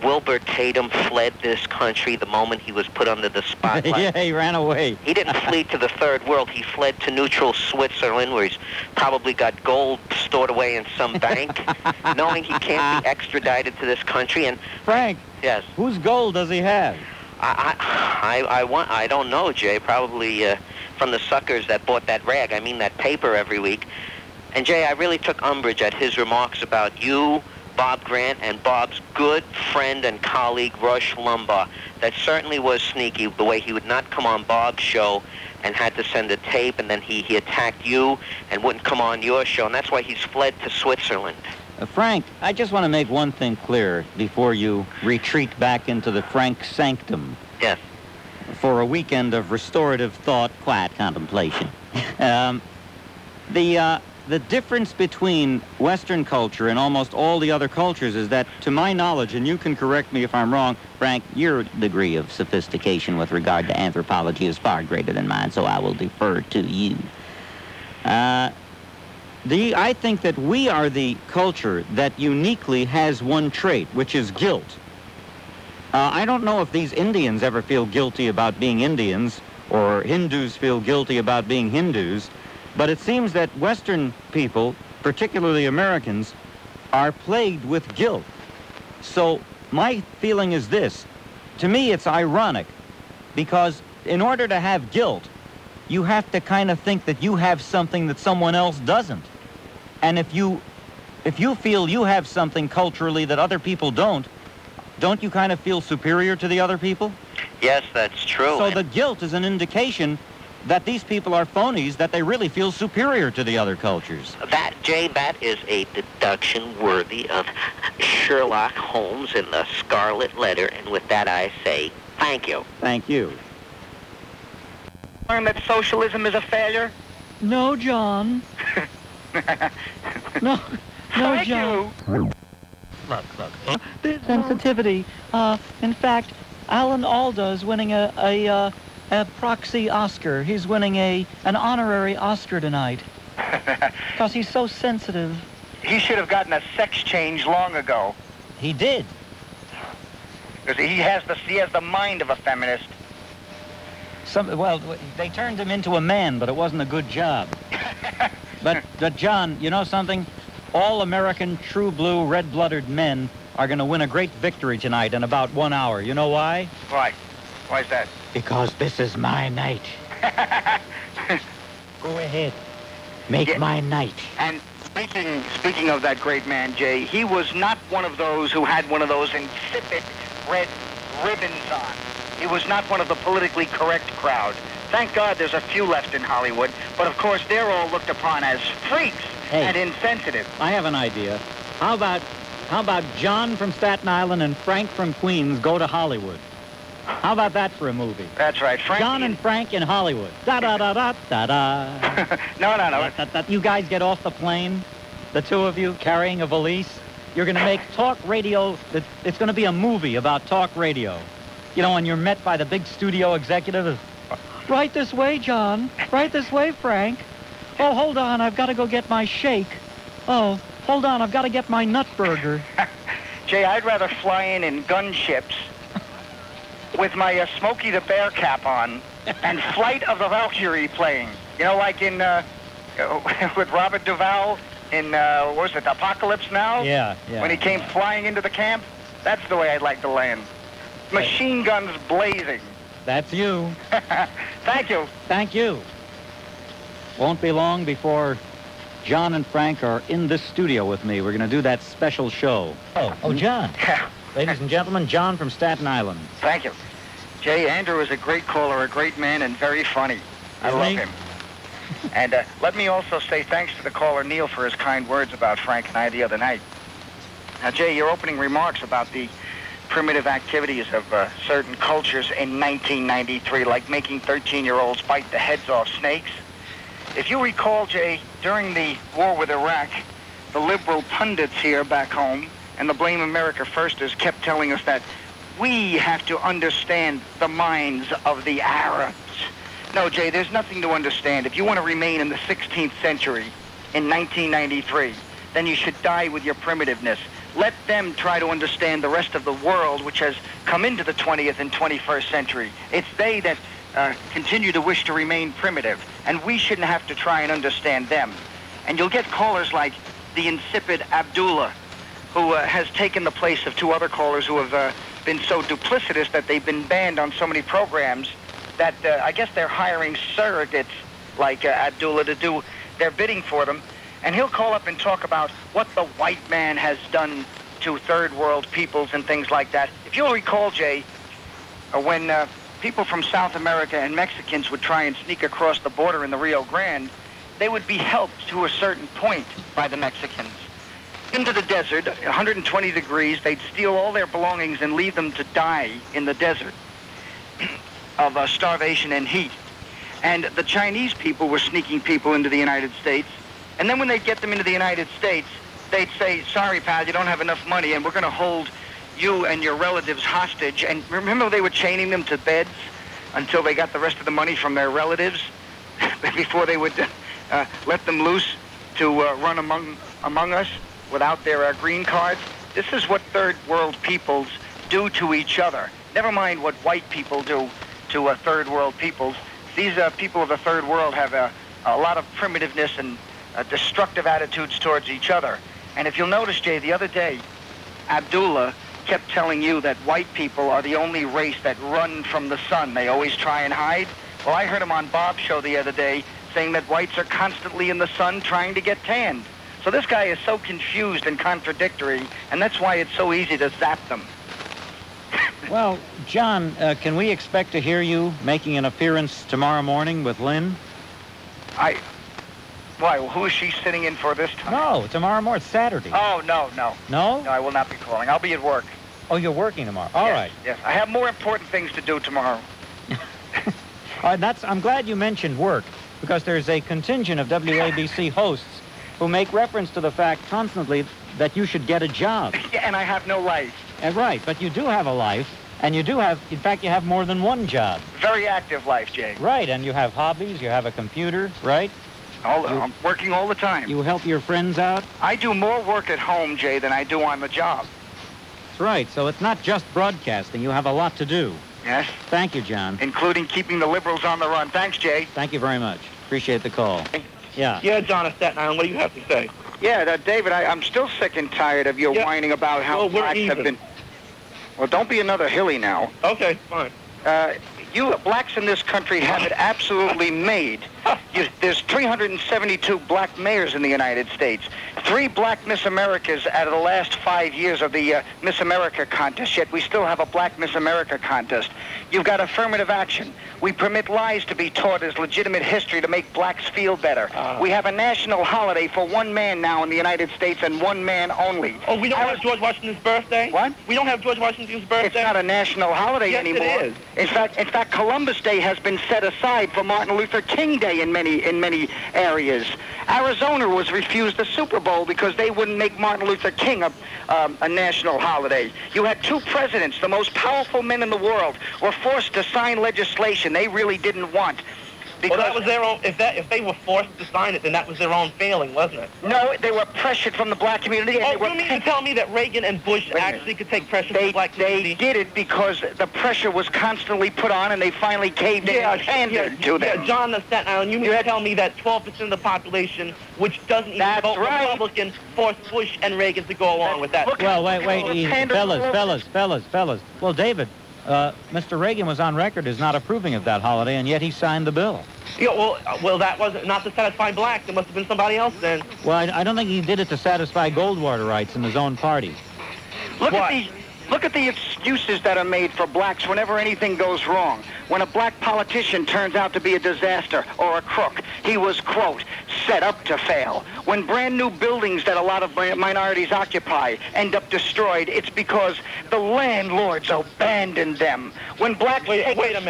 Wilbur Tatum fled this country the moment he was put under the spotlight? Yeah, he ran away. He didn't flee to the third world. He fled to neutral Switzerland, where he's probably got gold stored away in some bank, knowing he can't be extradited to this country. And Frank, yes, whose gold does he have? I don't know, Jay. Probably from the suckers that bought that rag. I mean, that paper every week. And Jay, I really took umbrage at his remarks about you, Bob Grant, and Bob's good friend and colleague, Rush Limbaugh. That certainly was sneaky, the way he would not come on Bob's show and had to send a tape, and then he attacked you and wouldn't come on your show, and that's why he's fled to Switzerland. Frank, I just want to make one thing clear before you retreat back into the Frank sanctum. Yes. For a weekend of restorative thought, quiet contemplation. The difference between Western culture and almost all the other cultures is that, to my knowledge, and you can correct me if I'm wrong, Frank, your degree of sophistication with regard to anthropology is far greater than mine, so I will defer to you. I think that we are the culture that uniquely has one trait, which is guilt. I don't know if these Indians ever feel guilty about being Indians, or Hindus feel guilty about being Hindus, but it seems that Western people, particularly Americans, are plagued with guilt. So my feeling is this. To me, it's ironic, because in order to have guilt, you have to kind of think that you have something that someone else doesn't. And if you feel you have something culturally that other people don't you kind of feel superior to the other people? Yes, that's true. So the guilt is an indication that these people are phonies, that they really feel superior to the other cultures. That, Jay, that is a deduction worthy of Sherlock Holmes in the Scarlet Letter, and with that I say thank you. Thank you. Learn that socialism is a failure? No, John. no, John. You. Look. Sensitivity. In fact, Alan Alda is winning a proxy Oscar. He's winning an honorary Oscar tonight. Because he's so sensitive. He should have gotten a sex change long ago. He did. Because he has the mind of a feminist. Well, they turned him into a man, but it wasn't a good job. But John, you know something? All-American, true blue, red-blooded men are going to win a great victory tonight in about 1 hour. You know why? Why? Why's that? Because this is my night. Go ahead. Make my night. And speaking of that great man, Jay, he was not one of those who had one of those insipid red ribbons on. He was not one of the politically correct crowd. Thank God there's a few left in Hollywood, but of course they're all looked upon as freaks and insensitive. I have an idea. How about John from Staten Island and Frank from Queens go to Hollywood? How about that for a movie? That's right. Frank John and Frank in Hollywood. Da-da-da-da-da-da. No, no, no. You guys get off the plane, the two of you carrying a valise. You're going to make talk radio. It's going to be a movie about talk radio. You know, and you're met by the big studio executive. Right this way, John. Right this way, Frank. Oh, hold on. I've got to go get my shake. Oh, hold on. I've got to get my nut burger. Jay, I'd rather fly in gunships with my Smokey the Bear cap on and Flight of the Valkyrie playing. You know, like in, with Robert Duvall in, what was it, Apocalypse Now? Yeah, yeah. When he came flying into the camp? That's the way I'd like to land. Machine guns blazing. That's you. Thank you. Thank you. Won't be long before John and Frank are in this studio with me. We're going to do that special show. Oh, John. Yeah. Ladies and gentlemen, John from Staten Island. Thank you. Jay, Andrew is a great caller, a great man, and very funny. I love him. And let me also say thanks to the caller, Neil, for his kind words about Frank and I the other night. Now, Jay, your opening remarks about the primitive activities of certain cultures in 1993, like making 13-year-olds bite the heads off snakes. If you recall, Jay, during the war with Iraq, the liberal pundits here back home and the Blame America Firsters kept telling us that we have to understand the minds of the Arabs. No, Jay, there's nothing to understand. If you want to remain in the 16th century in 1993, then you should die with your primitiveness. Let them try to understand the rest of the world, which has come into the 20th and 21st century. It's they that continue to wish to remain primitive, and we shouldn't have to try and understand them. And you'll get callers like the insipid Abdullah, who has taken the place of two other callers who have been so duplicitous that they've been banned on so many programs that I guess they're hiring surrogates like Abdullah to do their bidding for them. And he'll call up and talk about what the white man has done to third world peoples and things like that. If you'll recall, Jay, when people from South America and Mexicans would try and sneak across the border in the Rio Grande, they would be helped to a certain point by the Mexicans. Into the desert, 120 degrees, they'd steal all their belongings and leave them to die in the desert of starvation and heat. And the Chinese people were sneaking people into the United States. And then when they'd get them into the United States, they'd say, sorry, pal, you don't have enough money, and we're going to hold you and your relatives hostage. And remember, they were chaining them to beds until they got the rest of the money from their relatives before they would let them loose to run among us without their green cards. This is what third world peoples do to each other. Never mind what white people do to third world peoples. These people of the third world have a lot of primitiveness and destructive attitudes towards each other. And if you'll notice, Jay, the other day, Abdullah kept telling you that white people are the only race that run from the sun. They always try and hide. Well, I heard him on Bob's show the other day saying that whites are constantly in the sun trying to get tanned. So this guy is so confused and contradictory, and that's why it's so easy to zap them. Well, John, can we expect to hear you making an appearance tomorrow morning with Lynn? Why, who is she sitting in for this time? No, tomorrow morning, Saturday. Oh, no, no. No? No, I will not be calling. I'll be at work. Oh, you're working tomorrow. All right. Yes, I have more important things to do tomorrow. I'm glad you mentioned work, because there's a contingent of WABC hosts who make reference to the fact constantly that you should get a job. Yeah, and I have no life. Right, but you do have a life, and you do have, in fact, you have more than one job. Very active life, Jay. Right, and you have hobbies, you have a computer, right? I'm working all the time. You help your friends out? I do more work at home, Jay, than I do on the job. That's right. So it's not just broadcasting. You have a lot to do. Yes. Thank you, John. Including keeping the liberals on the run. Thanks, Jay. Thank you very much. Appreciate the call. Yeah. Yeah, John of Staten Island, what do you have to say? Yeah, David, I'm still sick and tired of your whining about how blacks have been... Well, don't be another Hilly now. Okay, fine. You blacks in this country have it absolutely made. There's 372 black mayors in the United States. 3 black Miss Americas out of the last 5 years of the Miss America contest, yet we still have a black Miss America contest. You've got affirmative action. We permit lies to be taught as legitimate history to make blacks feel better. We have a national holiday for one man now in the United States and one man only. Oh, we don't have George Washington's birthday? What? We don't have George Washington's birthday? It's not a national holiday anymore. Yes, it is. In fact, Columbus Day has been set aside for Martin Luther King Day in many areas. Arizona was refused the Super Bowl because they wouldn't make Martin Luther King a national holiday. You had 2 presidents, the most powerful men in the world, were forced to sign legislation they really didn't want. Well, that was their own. If they were forced to sign it, then that was their own failing, wasn't it? No, they were pressured from the black community. And you mean to tell me that Reagan and Bush actually could take pressure from the black community? They did it because the pressure was constantly put on, and they finally caved in and pandered to them. Yeah, John of Staten Island, you mean to tell me that 12% of the population, which doesn't even vote Republican, forced Bush and Reagan to go along with that? Well, wait, fellas. Well, David. Mr. Reagan was on record as not approving of that holiday, and yet he signed the bill. Yeah, well, that wasn't not to satisfy blacks. It must have been somebody else then. Well, I don't think he did it to satisfy Goldwaterites in his own party. Look at the excuses that are made for blacks whenever anything goes wrong. When a black politician turns out to be a disaster or a crook, he was, quote, set up to fail. When brand new buildings that a lot of minorities occupy end up destroyed, it's because the landlords abandoned them. When blacks... Wait a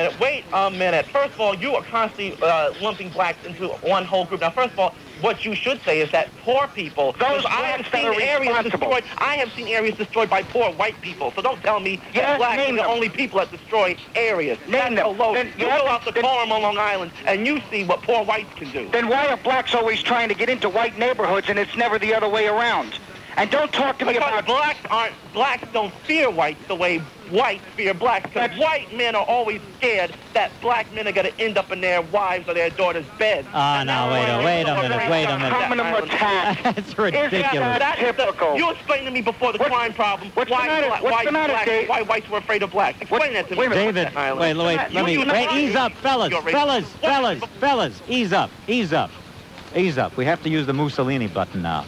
minute. First of all, you are constantly lumping blacks into one whole group. Now, first of all, what you should say is that poor people... Those blacks that are responsible. I have seen areas destroyed by poor white people, so don't tell me that blacks are the only people that destroy areas. Name them. You go out to Coram on Long Island, and you see what poor whites can do. Then why are blacks always trying to get into white neighborhoods, and it's never the other way around? And don't talk to me about... Blacks don't fear whites the way whites fear blacks, because white men are always scared that black men are going to end up in their wives' or their daughters' beds. Oh, no, wait a minute. Criminal attack. That's ridiculous. That's typical. You explained to me before the crime problem why whites were afraid of blacks. Explain that to me. David, wait, ease up, fellas, ease up. We have to use the Mussolini button now.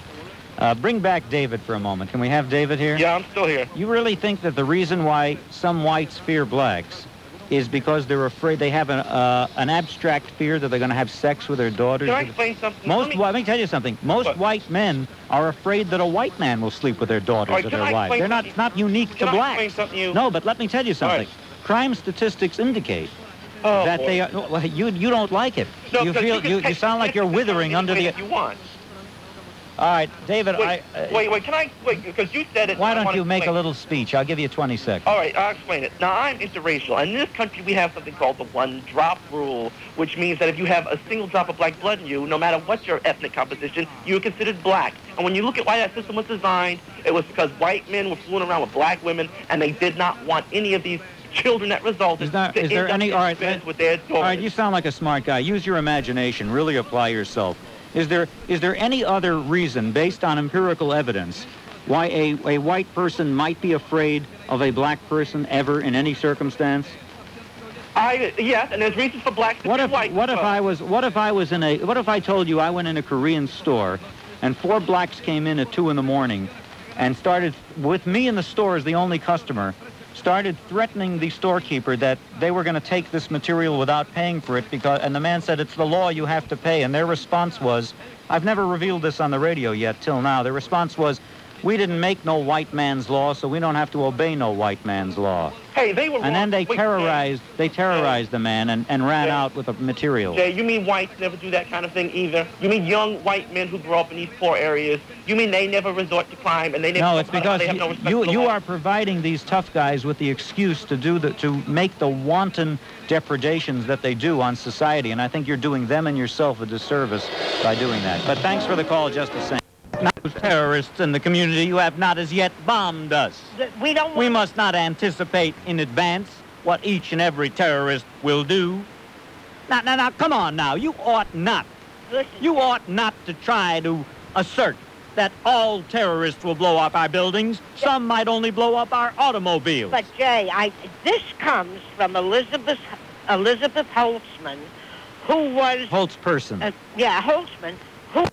Bring back David for a moment. Can we have David here? Yeah, I'm still here. You really think that the reason why some whites fear blacks is because they're afraid they have an abstract fear that they're going to have sex with their daughters? Can I explain something? Let me tell you something. Most white men are afraid that a white man will sleep with their daughters or their wives. They're not unique to blacks. Can I explain something? No, but let me tell you something. Crime statistics indicate that they are... Well, you don't like it. No, you sound like you're withering under the... You want. All right, David, Wait, because you said it... Why don't you make a little speech? I'll give you 20 seconds. All right, I'll explain it. Now, I'm interracial, and in this country we have something called the one-drop rule, which means that if you have a single drop of black blood in you, no matter what your ethnic composition, you're considered black. And when you look at why that system was designed, it was because white men were fooling around with black women, and they did not want any of these children that resulted with their daughters. All right, you sound like a smart guy. Use your imagination. Really apply yourself. Is there any other reason, based on empirical evidence, why a white person might be afraid of a black person ever in any circumstance? Yes, and there's reasons for blacks to be white. What if I told you I went in a Korean store, and 4 blacks came in at 2 in the morning, and started with me in the store as the only customer, started threatening the storekeeper that they were going to take this material without paying for it, and the man said, it's the law, you have to pay. And their response was, I've never revealed this on the radio yet till now, their response was, we didn't make no white man's law, so we don't have to obey no white man's law. Hey, they were wrong. And then they terrorized the man and ran out with the material. Jay, you mean whites never do that kind of thing either? You mean young white men who grow up in these poor areas? You mean they never resort to crime and they never... No, it's because you are providing these tough guys with the excuse to make the wanton depredations that they do on society, and I think you're doing them and yourself a disservice by doing that. But thanks for the call, just the same. Terrorists in the community who have not as yet bombed us. We must not anticipate in advance what each and every terrorist will do. Now, come on now. You ought not You ought not to try to assert that all terrorists will blow up our buildings. Some might only blow up our automobiles. But, Jay, this comes from Elizabeth Holtzman, who was... Holtzperson. Yeah, Holtzman, who...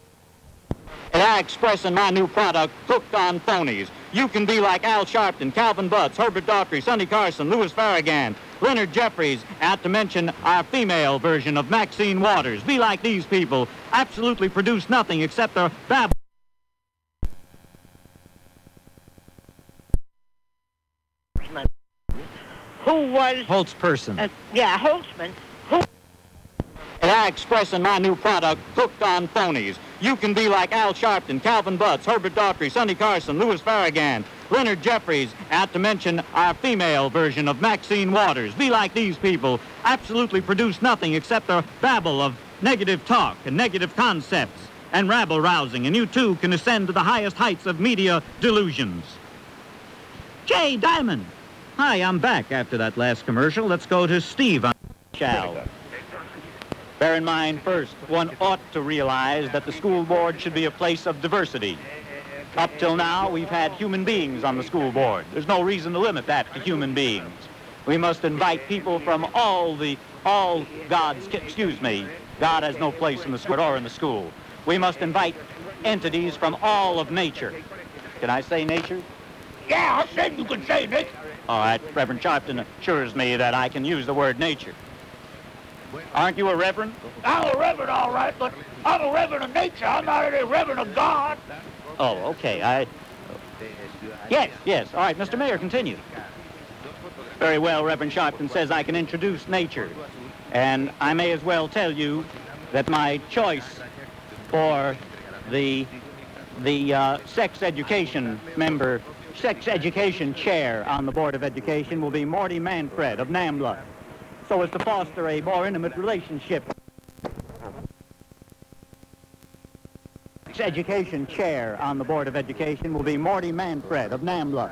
And I express in my new product, Cooked on Phonies. You can be like Al Sharpton, Calvin Butts, Herbert Daughtry, Sonny Carson, Louis Farrakhan, Leonard Jeffries, not to mention our female version of Maxine Waters. Be like these people. Absolutely produce nothing except their babble. Who was... Holtzperson. Yeah, Holtzman. And I express in my new product, Cooked on Phonies. You can be like Al Sharpton, Calvin Butts, Herbert Daughtry, Sonny Carson, Louis Farrakhan, Leonard Jeffries, not to mention our female version of Maxine Waters. Be like these people. Absolutely produce nothing except a babble of negative talk and negative concepts and rabble-rousing, and you too can ascend to the highest heights of media delusions. Jay Diamond. Hi, I'm back after that last commercial. Let's go to Steve on Shall. Bear in mind, first, one ought to realize that the school board should be a place of diversity. Up till now, we've had human beings on the school board. There's no reason to limit that to human beings. We must invite people from all God's, excuse me, God has no place in the school or in the school. We must invite entities from all of nature. Can I say nature? Yeah, I said you could say nature. All right, Reverend Sharpton assures me that I can use the word nature. Aren't you a reverend? I'm a reverend, all right, but I'm a reverend of nature. I'm not a reverend of God. Oh, okay. Yes. All right, Mr. Mayor, continue. Very well, Reverend Sharpton says I can introduce nature. And I may as well tell you that my choice for the sex education member, sex education chair on the Board of Education will be Morty Manfred of NAMBLA, so as to foster a more intimate relationship. Education chair on the Board of Education will be Morty Manfred of NAMBLA,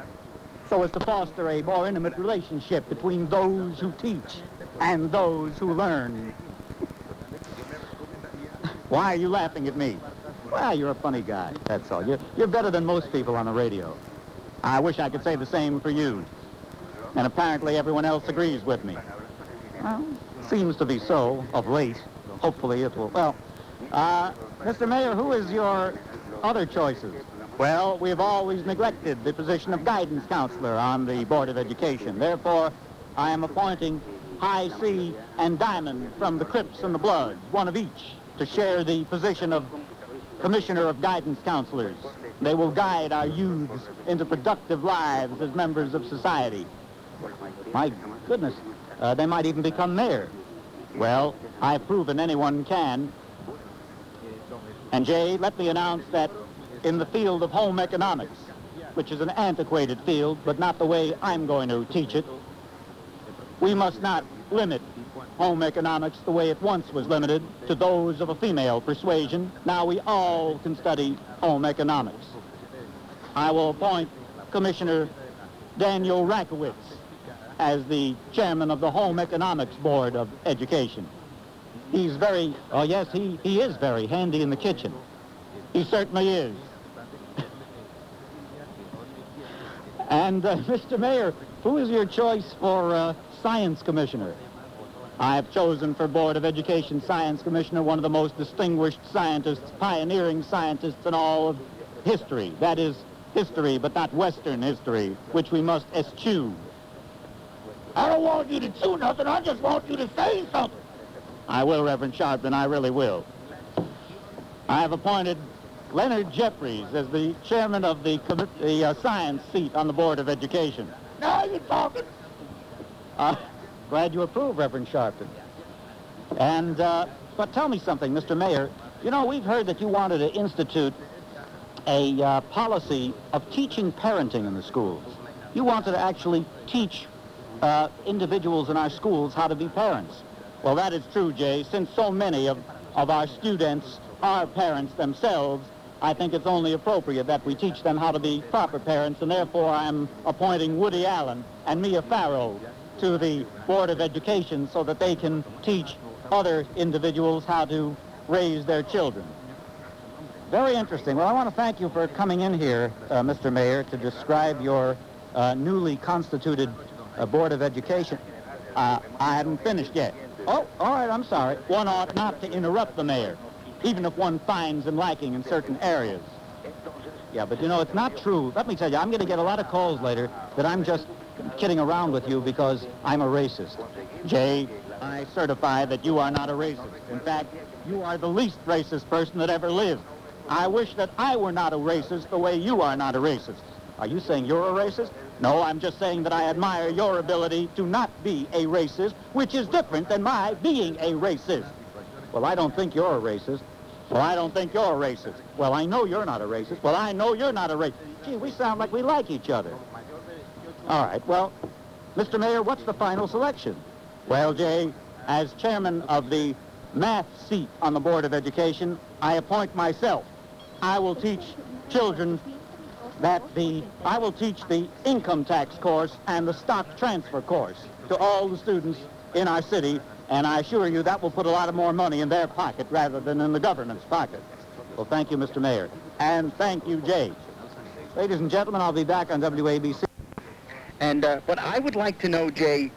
so as to foster a more intimate relationship between those who teach and those who learn. Why are you laughing at me? Well, you're a funny guy, that's all. You're better than most people on the radio. I wish I could say the same for you. And apparently everyone else agrees with me. Well, seems to be so of late. Hopefully it will. Well, Mr. Mayor, who is your other choices? Well, we've always neglected the position of guidance counselor on the Board of Education. Therefore, I am appointing High C and Diamond from the Crips and the Bloods, one of each, to share the position of commissioner of guidance counselors. They will guide our youths into productive lives as members of society. My goodness, they might even become mayor. Well, I've proven anyone can. And Jay, let me announce that in the field of home economics, which is an antiquated field, but not the way I'm going to teach it, we must not limit home economics the way it once was limited to those of a female persuasion. Now we all can study home economics. I will appoint Commissioner Daniel Rakowitz as the chairman of the Home Economics Board of Education. He's very, oh yes, he is very handy in the kitchen. He certainly is. And Mr. Mayor, who is your choice for Science Commissioner? I have chosen for Board of Education Science Commissioner one of the most distinguished scientists, pioneering scientists in all of history. That is history, but not Western history, which we must eschew. I don't want you to chew nothing. I just want you to say something. I will, Reverend Sharpton. I really will. I have appointed Leonard Jeffries as the chairman of the science seat on the Board of Education. Now you're talking. Glad you approve, Reverend Sharpton. And, but tell me something, Mr. Mayor. You know, we've heard that you wanted to institute a policy of teaching parenting in the schools. You wanted to actually teach individuals in our schools how to be parents. Well, that is true, Jay. Since so many of our students are parents themselves, I think it's only appropriate that we teach them how to be proper parents, and therefore I'm appointing Woody Allen and Mia Farrow to the Board of Education so that they can teach other individuals how to raise their children. Very interesting. Well, I want to thank you for coming in here, Mr. Mayor, to describe your newly constituted Board of Education. I haven't finished yet. Oh, all right, I'm sorry. One ought not to interrupt the mayor, even if one finds him lacking in certain areas. Yeah, but you know, it's not true. Let me tell you, I'm going to get a lot of calls later that I'm just kidding around with you because I'm a racist. Jay, I certify that you are not a racist. In fact, you are the least racist person that ever lived. I wish that I were not a racist the way you are not a racist. Are you saying you're a racist? No, I'm just saying that I admire your ability to not be a racist, which is different than my being a racist. Well, I don't think you're a racist. Well, I don't think you're a racist. Well, I know you're not a racist. Well, I know you're not a racist. Gee, we sound like we like each other. All right, well, Mr. Mayor, what's the final selection? Well, Jay, as chairman of the math seat on the Board of Education, I appoint myself. I will teach children that I will teach the income tax course and the stock transfer course to all the students in our city, and I assure you that will put a lot of more money in their pocket rather than in the government's pocket. Well, thank you, Mr. Mayor, and thank you, Jay. Ladies and gentlemen, I'll be back on WABC. And but I would like to know, Jay,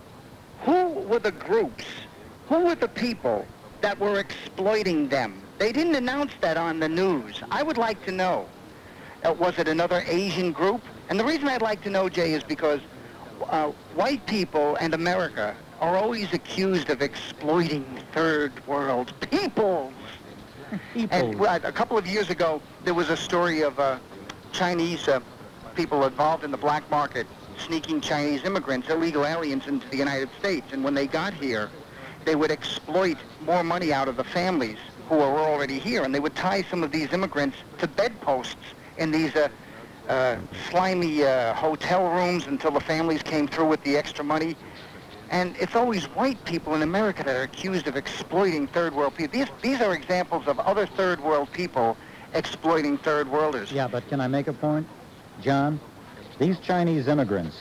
who were the groups, who were the people that were exploiting them? They didn't announce that on the news. I would like to know. Was it another Asian group? And the reason I'd like to know, Jay, is because white people and America are always accused of exploiting third world peoples. And a couple of years ago, there was a story of Chinese people involved in the black market sneaking Chinese immigrants, illegal aliens, into the United States. And when they got here, they would exploit more money out of the families who were already here, and they would tie some of these immigrants to bedposts in these slimy hotel rooms until the families came through with the extra money. And it's always white people in America that are accused of exploiting third world people. These are examples of other third world people exploiting third worlders. Yeah, but can I make a point, John? These Chinese immigrants,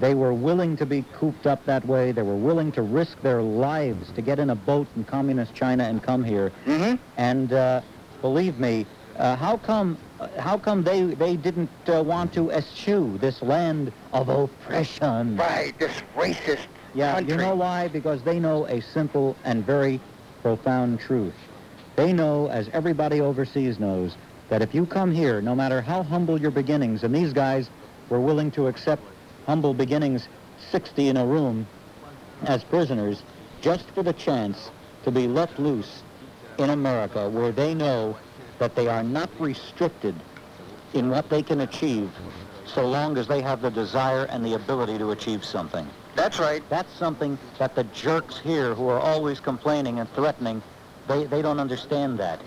they were willing to be cooped up that way. They were willing to risk their lives to get in a boat in communist China and come here. Mm-hmm. And believe me, how come they didn't want to eschew this land of oppression? Right, this racist country. You know why? Because they know a simple and very profound truth. They know, as everybody overseas knows, that if you come here, no matter how humble your beginnings, and these guys were willing to accept humble beginnings, 60 in a room, as prisoners, just for the chance to be let loose in America, where they know that they are not restricted in what they can achieve so long as they have the desire and the ability to achieve something. That's right. That's something that the jerks here who are always complaining and threatening, they don't understand that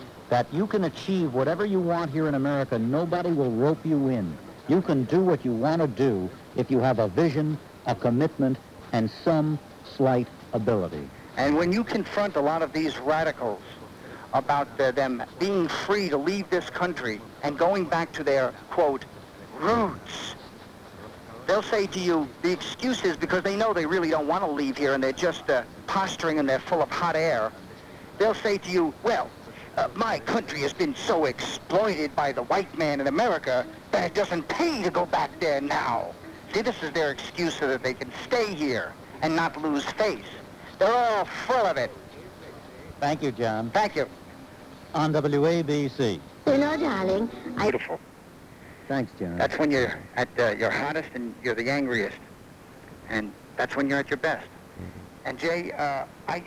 you can achieve whatever you want here in America. Nobody will rope you in. You can do what you want to do if you have a vision, a commitment, and some slight ability. And when you confront a lot of these radicals about them being free to leave this country and going back to their, quote, roots, they'll say to you the excuse is because they know they really don't want to leave here and they're just posturing and they're full of hot air. They'll say to you, well, my country has been so exploited by the white man in America that it doesn't pay to go back there now. See, this is their excuse so that they can stay here and not lose face. They're all full of it. Thank you, John. Thank you. On WABC. You know, darling, Beautiful. Thanks, John. That's when you're at your hottest and you're the angriest. And that's when you're at your best. And, Jay, you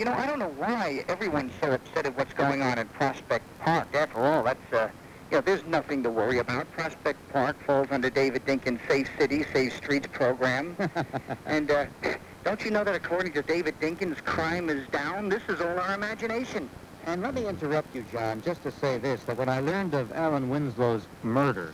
know, I don't know why everyone's so upset at what's going on at Prospect Park. After all, that's, you know, there's nothing to worry about. Prospect Park falls under David Dinkins' Safe City, Safe Streets program. And don't you know that according to David Dinkins, crime is down? This is all our imagination. And let me interrupt you, John, just to say this, that when I learned of Alan Winslow's murder,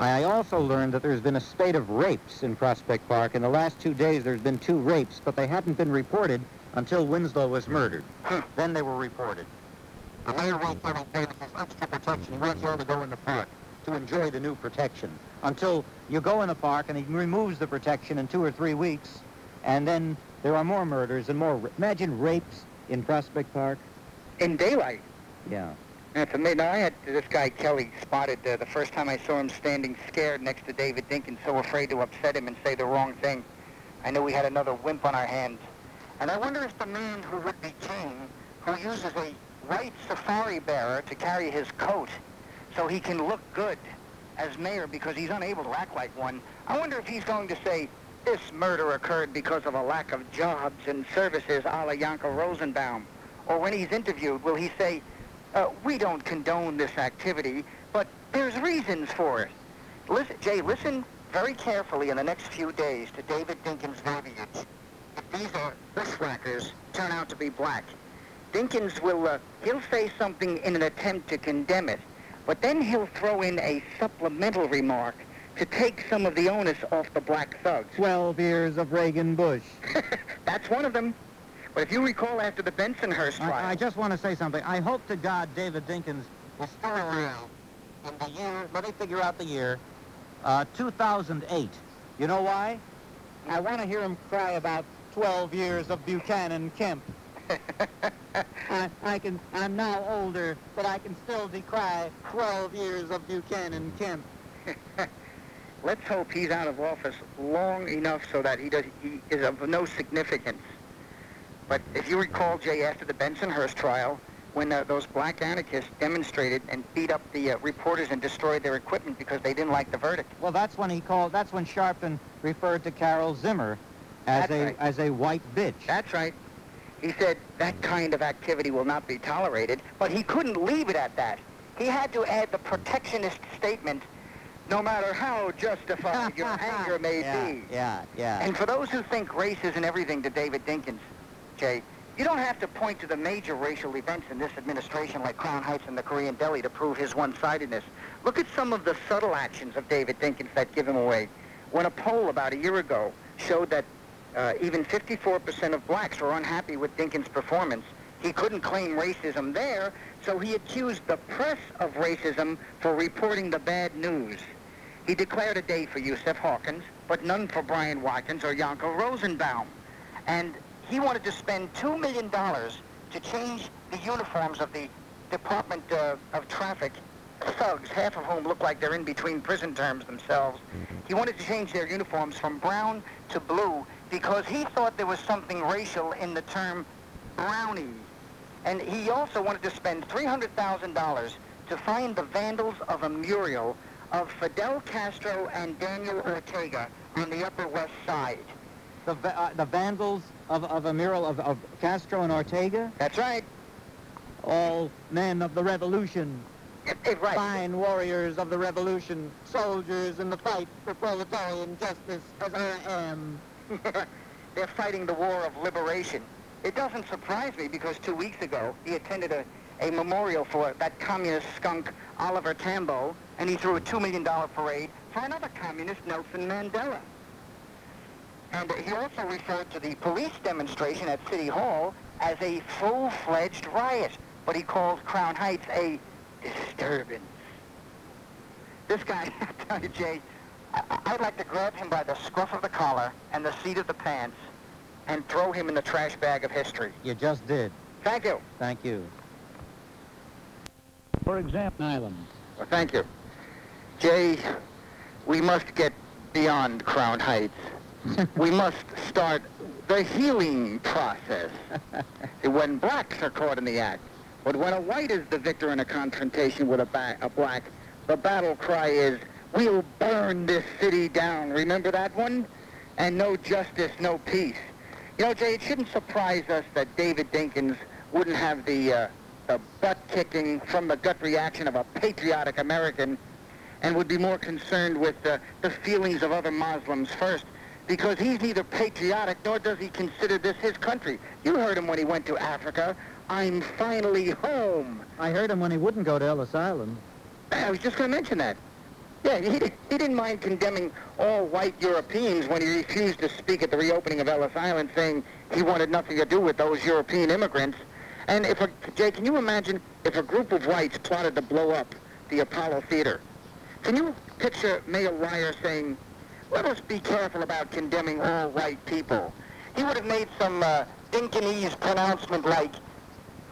I also learned that there's been a spate of rapes in Prospect Park. In the last 2 days, there's been 2 rapes, but they hadn't been reported until Winslow was murdered. Then they were reported. The mayor wrote down this extra protection. He wants you all to go in the park to enjoy the new protection. Until you go in the park and he removes the protection in 2 or 3 weeks, and then there are more murders and more. Imagine rapes in Prospect Park. In daylight. Yeah. And it's amazing. I had this guy Kelly spotted the first time I saw him standing scared next to David Dinkins, so afraid to upset him and say the wrong thing. I knew we had another wimp on our hands. And I wonder if the man who would be king, who uses a white safari bearer to carry his coat so he can look good as mayor because he's unable to act like one, I wonder if he's going to say, this murder occurred because of a lack of jobs and services a la Yankel Rosenbaum. Or when he's interviewed, will he say, we don't condone this activity, but there's reasons for it. Listen, Jay, listen very carefully in the next few days to David Dinkins' verbiage. If these bushwhackers turn out to be black, Dinkins will, he'll say something in an attempt to condemn it, but then he'll throw in a supplemental remark to take some of the onus off the black thugs. 12 years of Reagan Bush. That's one of them. But if you recall, after the Bensonhurst trial... I just want to say something. I hope to God David Dinkins is still around in the year, let me figure out the year, 2008. You know why? I want to hear him cry about 12 years of Buchanan Kemp. I'm now older, but I can still decry 12 years of Buchanan Kemp. Let's hope he's out of office long enough so that he is of no significance. But if you recall, Jay, after the Bensonhurst trial, when those black anarchists demonstrated and beat up the reporters and destroyed their equipment because they didn't like the verdict. Well, that's when he called, that's when Sharpton referred to Carol Zimmer as a white bitch. That's right. He said, that kind of activity will not be tolerated, but he couldn't leave it at that. He had to add the protectionist statement, no matter how justified your anger may be. Yeah, yeah. And for those who think race isn't everything to David Dinkins, Jay, you don't have to point to the major racial events in this administration like Crown Heights and the Korean Deli to prove his one-sidedness. Look at some of the subtle actions of David Dinkins that give him away. When a poll about a year ago showed that even 54% of blacks were unhappy with Dinkins' performance, he couldn't claim racism there, so he accused the press of racism for reporting the bad news. He declared a day for Yusef Hawkins, but none for Brian Watkins or Yankel Rosenbaum. And he wanted to spend $2 million to change the uniforms of the Department of Traffic thugs, half of whom look like they're in between prison terms themselves. He wanted to change their uniforms from brown to blue because he thought there was something racial in the term brownie. And he also wanted to spend $300,000 to find the vandals of a mural of Fidel Castro and Daniel Ortega on the Upper West Side. The vandals of a mural of Castro and Ortega? That's right. All men of the revolution. Right. Fine warriors of the revolution, soldiers in the fight for proletarian justice as I am. They're fighting the war of liberation. It doesn't surprise me because 2 weeks ago he attended a memorial for that communist skunk Oliver Tambo, and he threw a $2 million parade for another communist, Nelson Mandela. And he also referred to the police demonstration at City Hall as a full-fledged riot, but he called Crown Heights a disturbance. This guy, I tell you, Jay, I'd like to grab him by the scruff of the collar and the seat of the pants and throw him in the trash bag of history. You just did. Thank you. Thank you. For example, Island. Well, thank you. Jay, we must get beyond Crown Heights. We must start the healing process. When blacks are caught in the act, but when a white is the victor in a confrontation with a black, the battle cry is, we'll burn this city down. Remember that one? And no justice, no peace. You know, Jay, it shouldn't surprise us that David Dinkins wouldn't have the butt-kicking from the gut reaction of a patriotic American and would be more concerned with the feelings of other Muslims first, because he's neither patriotic nor does he consider this his country. You heard him when he went to Africa. I'm finally home. I heard him when he wouldn't go to Ellis Island. I was just going to mention that. Yeah, he didn't mind condemning all white Europeans when he refused to speak at the reopening of Ellis Island, saying he wanted nothing to do with those European immigrants. And if Jay, can you imagine if a group of whites plotted to blow up the Apollo Theater? Can you picture Mayor Wire saying, let us be careful about condemning all white people? He would have made some Dinkinese pronouncement like,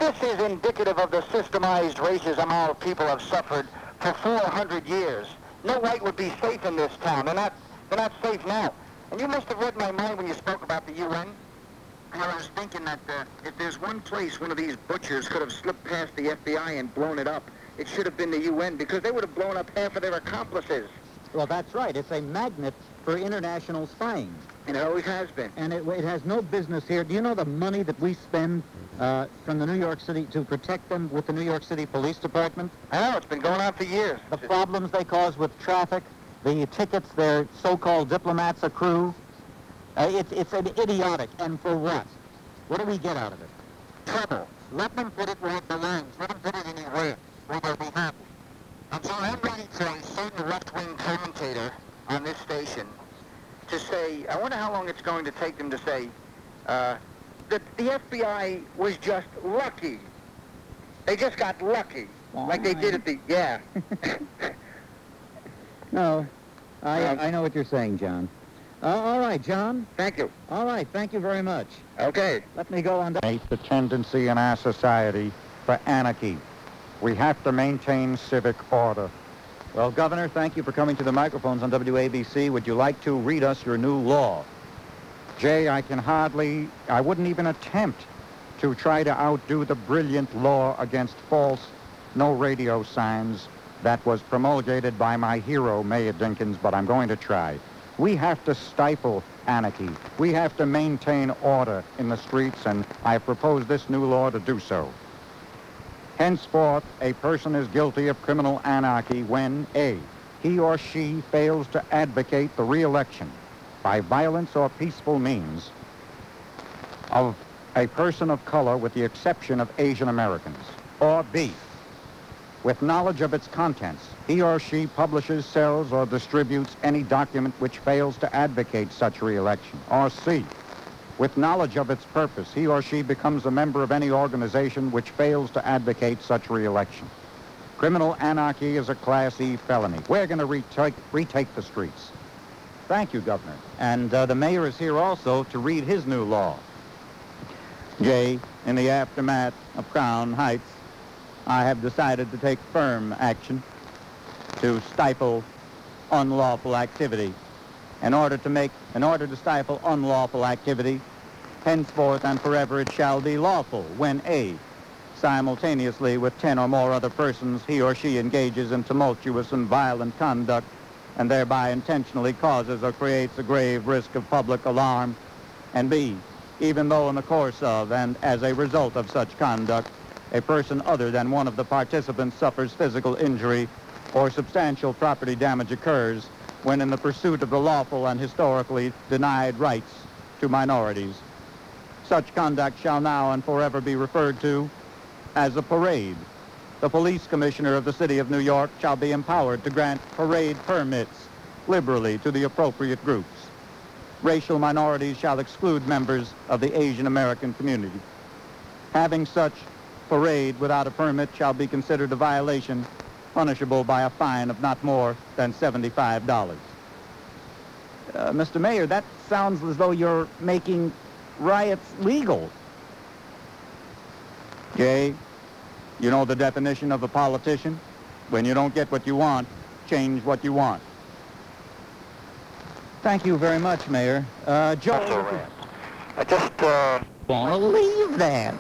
This is indicative of the systemized racism our people have suffered for 400 years. No white would be safe in this town. They're not safe now. And you must have read my mind when you spoke about the UN. I was thinking that if there's one place one of these butchers could have slipped past the FBI and blown it up, it should have been the UN, because they would have blown up half of their accomplices. Well, that's right. It's a magnet for international spying. And it always has been. And it has no business here. Do you know the money that we spend from the New York City to protect them with the New York City Police Department? I know. It's been going on for years. The problems they cause with traffic, the tickets their so-called diplomats accrue. It's an idiotic. And for what? What do we get out of it? Trouble. Let them put it where it belongs. Let them put it anywhere where they'll be happy. And so I'm ready for a certain left-wing commentator on this station to say, I wonder how long it's going to take them to say that the FBI was just lucky. They just got lucky, like they did at the, yeah. No, I know what you're saying, John. All right, John. Thank you. All right, thank you very much. Okay. Let me go on to... The tendency in our society for anarchy. We have to maintain civic order. Well, Governor, thank you for coming to the microphones on WABC. Would you like to read us your new law? Jay, I wouldn't even attempt to try to outdo the brilliant law against false no radio signs that was promulgated by my hero, Mayor Dinkins, but I'm going to try. We have to stifle anarchy. We have to maintain order in the streets, and I propose this new law to do so. Henceforth, a person is guilty of criminal anarchy when, A, he or she fails to advocate the re-election by violence or peaceful means of a person of color with the exception of Asian Americans, or B, with knowledge of its contents, he or she publishes, sells, or distributes any document which fails to advocate such re-election, or C, with knowledge of its purpose, he or she becomes a member of any organization which fails to advocate such re-election. Criminal anarchy is a Class E felony. We're going to retake the streets. Thank you, Governor. And the mayor is here also to read his new law. Jay, in the aftermath of Crown Heights, I have decided to take firm action to stifle unlawful activity. In order to stifle unlawful activity, henceforth and forever it shall be lawful when A, simultaneously with 10 or more other persons, he or she engages in tumultuous and violent conduct and thereby intentionally causes or creates a grave risk of public alarm, and B, even though in the course of and as a result of such conduct, a person other than one of the participants suffers physical injury or substantial property damage occurs when in the pursuit of the lawful and historically denied rights to minorities. Such conduct shall now and forever be referred to as a parade. The police commissioner of the city of New York shall be empowered to grant parade permits liberally to the appropriate groups. Racial minorities shall exclude members of the Asian American community. Having such parade without a permit shall be considered a violation punishable by a fine of not more than $75. Mr. Mayor, that sounds as though you're making riots legal. Jay, you know the definition of a politician? When you don't get what you want, change what you want. Thank you very much, Mayor. Joe... I just, want to leave that.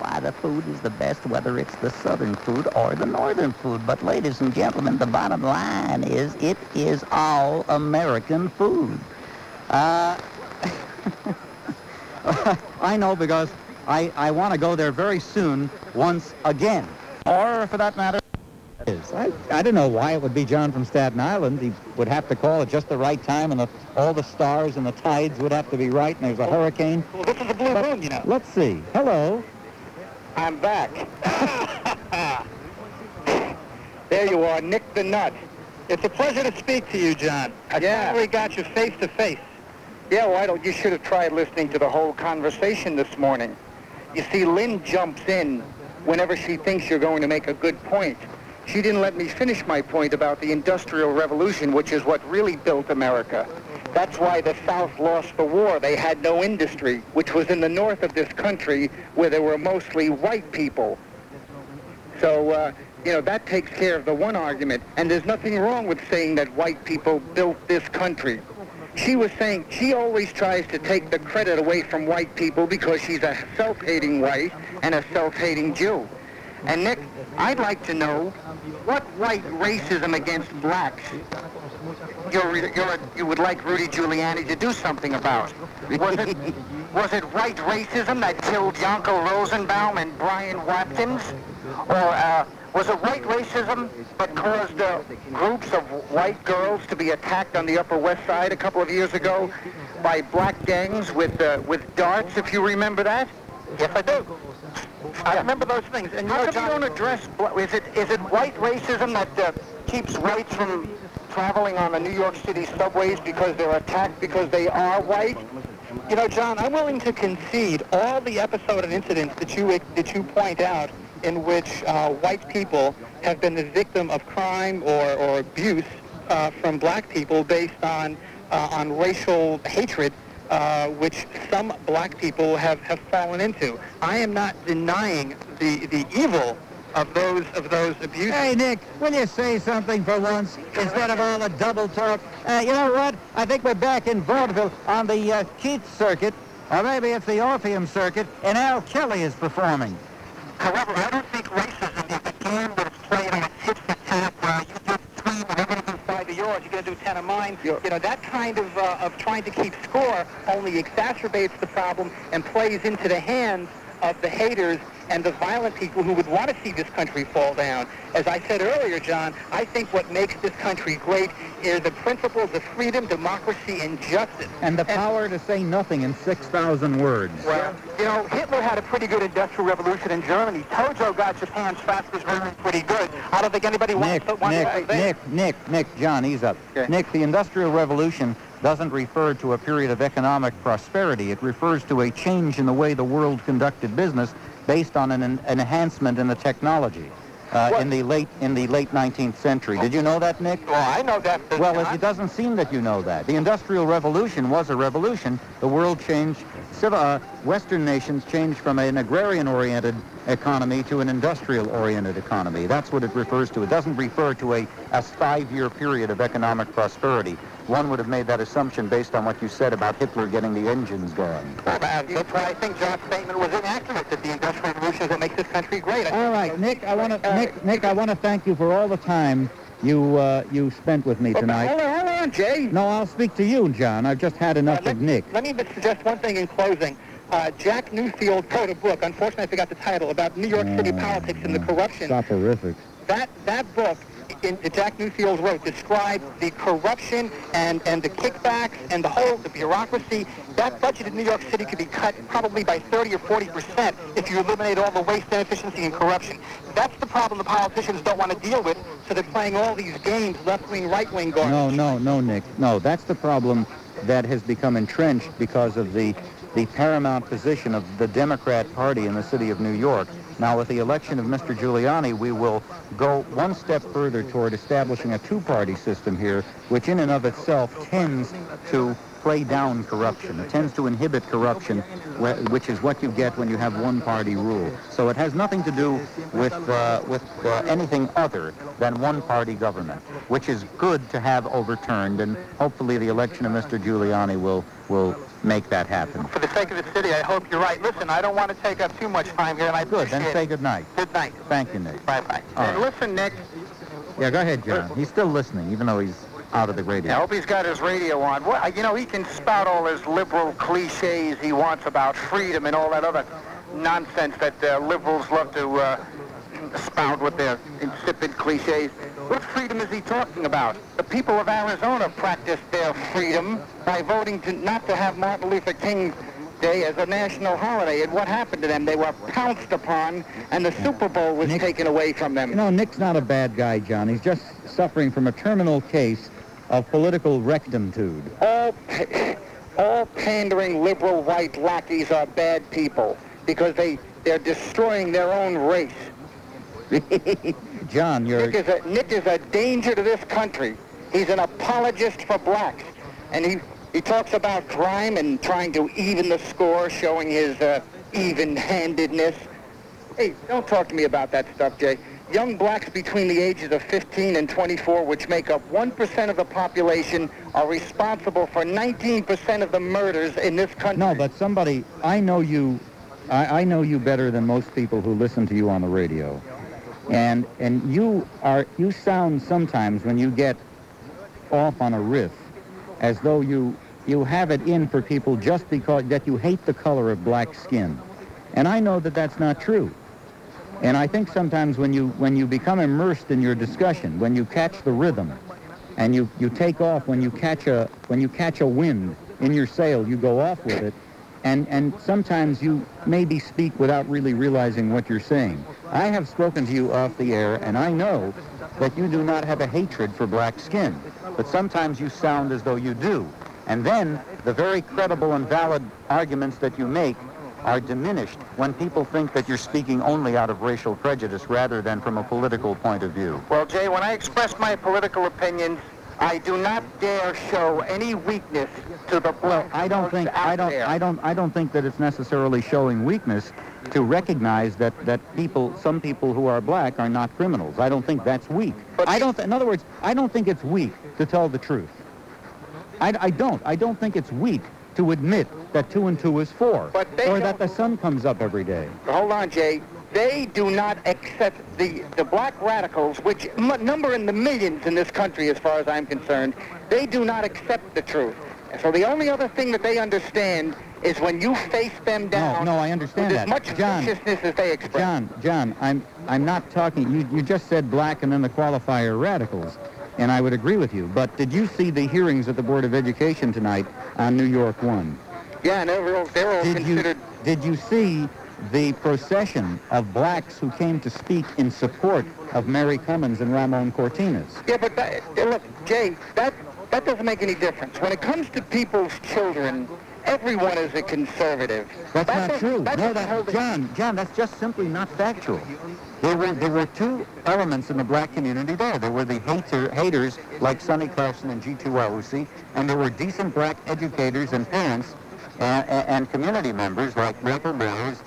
Why, the food is the best, whether it's the southern food or the northern food. But, ladies and gentlemen, the bottom line is it is all American food. I know, because I want to go there very soon once again. Or, for that matter, I don't know why it would be John from Staten Island. He would have to call at just the right time, and all the stars and the tides would have to be right, and there's a hurricane. Well, this is the blue moon, you know. Let's see. Hello. I'm back. There you are, Nick the Nut. It's a pleasure to speak to you, John. I finally got you face to face. Yeah, well, you should have tried listening to the whole conversation this morning. You see, Lynn jumps in whenever she thinks you're going to make a good point. She didn't let me finish my point about the Industrial Revolution, which is what really built America. That's why the South lost the war. They had no industry, which was in the north of this country where there were mostly white people. So, you know, that takes care of the one argument. And there's nothing wrong with saying that white people built this country. She was saying she always tries to take the credit away from white people because she's a self-hating wife and a self-hating Jew. And Nick, I'd like to know what white racism against blacks you would like Rudy Giuliani to do something about. Was it white racism that killed Yankel Rosenbaum and Brian Watkins? Or was it white racism that caused groups of white girls to be attacked on the Upper West Side a couple of years ago by black gangs with darts, if you remember that? Yes, I do. I remember those things. And how come you don't address, is it white racism that keeps whites from traveling on the New York City subways because they're attacked because they are white? You know, John, I'm willing to concede all the episodes and incidents that you point out in which white people have been the victim of crime or abuse from black people based on racial hatred, which some black people have fallen into. I am not denying the evil of those abuses. Hey, Nick, will you say something for once instead of all the double talk? You know what? I think we're back in vaudeville on the Keats circuit, or maybe it's the Orpheum circuit, and Al Kelly is performing. However, I don't think racism is a game that's played on hits and tap where you do 3 and everything inside of yours, you're going to do 10 of mine. Yep. You know, that kind of trying to keep score only exacerbates the problem and plays into the hands of the haters and the violent people who would want to see this country fall down. As I said earlier, John, I think what makes this country great is the principles of freedom, democracy, and justice. And the power to say nothing in 6,000 words. Well, you know, Hitler had a pretty good industrial revolution in Germany. Tojo got Japan's fastest moving pretty good. I don't think anybody wants to put one away. Nick, John, ease up. Okay. Nick, the Industrial Revolution doesn't refer to a period of economic prosperity. It refers to a change in the way the world conducted business based on an enhancement in the technology in the late 19th century. Did you know that, Nick? Well, I know that. Well, it doesn't seem that you know that. The Industrial Revolution was a revolution. The world changed. Western nations changed from an agrarian-oriented economy to an industrial-oriented economy. That's what it refers to. It doesn't refer to a 5-year period of economic prosperity. One would have made that assumption based on what you said about Hitler getting the engines going. That's why I think John's statement was inaccurate, that the Industrial Revolution is what makes this country great. All right, Nick, I want to thank you for all the time you spent with me tonight. Hold on, Jay. No, I'll speak to you, John. I've just had enough of Nick. Let me just suggest one thing in closing. Jack Newfield wrote a book, unfortunately I forgot the title, about New York City politics and the corruption. That's horrific. That book, Jack Newfield wrote, described the corruption and the kickbacks and the bureaucracy. That budget in New York City could be cut probably by 30 or 40% if you eliminate all the waste, inefficiency, and corruption. That's the problem the politicians don't want to deal with, so they're playing all these games, left-wing, right-wing garbage. No, Nick. No, that's the problem that has become entrenched because of the paramount position of the Democrat Party in the city of New York. Now, with the election of Mr. Giuliani, we will go one step further toward establishing a two-party system here, which in and of itself tends to play down corruption. It tends to inhibit corruption, which is what you get when you have one-party rule. So it has nothing to do with anything other than one-party government, which is good to have overturned, and hopefully the election of Mr. Giuliani will make that happen. For the sake of the city, I hope you're right. Listen, I don't want to take up too much time here, and I appreciate it. Good, then say good night. Good night. Thank you, Nick. Bye-bye. And listen, Nick. Yeah, go ahead, John. He's still listening, even though he's out of the radio. I hope he's got his radio on. Well, you know, he can spout all his liberal cliches he wants about freedom and all that other nonsense that liberals love to spout with their insipid cliches. What freedom is he talking about? The people of Arizona practiced their freedom by voting not to have Martin Luther King Day as a national holiday. And what happened to them? They were pounced upon, and the Super Bowl was taken away from them. You know, Nick's not a bad guy, John. He's just suffering from a terminal case of political rectitude. All pandering liberal white lackeys are bad people because they're destroying their own race. John, Nick is a danger to this country. He's an apologist for blacks, and he He talks about crime and trying to even the score, showing his even-handedness. Hey, don't talk to me about that stuff, Jay. Young blacks between the ages of 15 and 24, which make up 1% of the population, are responsible for 19% of the murders in this country. No, but somebody, I know you better than most people who listen to you on the radio. And you sound sometimes, when you get off on a riff, as though you have it in for people just because that you hate the color of black skin. And I know that that's not true. And I think sometimes when you become immersed in your discussion, when you catch the rhythm, and you take off, when you catch a wind in your sail, you go off with it, and sometimes you maybe speak without really realizing what you're saying. I have spoken to you off the air, and I know that you do not have a hatred for black skin, but sometimes you sound as though you do. And then the very credible and valid arguments that you make are diminished when people think that you're speaking only out of racial prejudice rather than from a political point of view. Well, Jay, when I express my political opinions, I do not dare show any weakness to the black. Well, I don't think that it's necessarily showing weakness to recognize that people, some people who are black, are not criminals. I don't think that's weak. But in other words, I don't think it's weak to tell the truth. I don't think it's weak to admit that 2 and 2 is 4, or that the sun comes up every day. Hold on, Jay. They do not accept the black radicals, which number in the millions in this country, as far as I'm concerned. They do not accept the truth. So the only other thing that they understand is when you face them down. No, I understand that. As much viciousness as they express. John, I'm not talking. You just said black and then the qualifier radicals, and I would agree with you. But did you see the hearings at the Board of Education tonight on New York 1? Yeah, and they were all considered. Did you see the procession of blacks who came to speak in support of Mary Cummins and Ramon Cortines? Yeah, but look, Jay, that doesn't make any difference. When it comes to people's children, everyone is a conservative. That's not true. John, that's just simply not factual. There were two elements in the black community there. There were the haters like Sonny Carson and G2 Awuzie, and there were decent black educators and parents and community members like Rachel Brothers,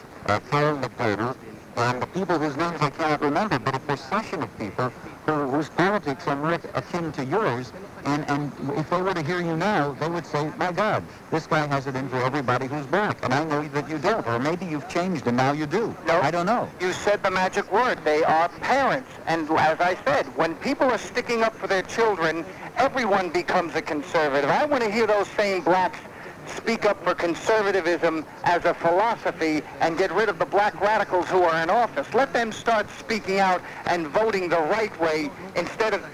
Carol McCarter, and the people whose names I cannot remember, but a procession of people whose politics are akin to yours. And if they were to hear you now, they would say, my God, this guy has it in for everybody who's black. And I know that you don't, or maybe you've changed and now you do. No, I don't know. You said the magic word. They are parents. And as I said, when people are sticking up for their children, everyone becomes a conservative. I want to hear those same blacks speak up for conservatism as a philosophy and get rid of the black radicals who are in office. Let them start speaking out and voting the right way instead of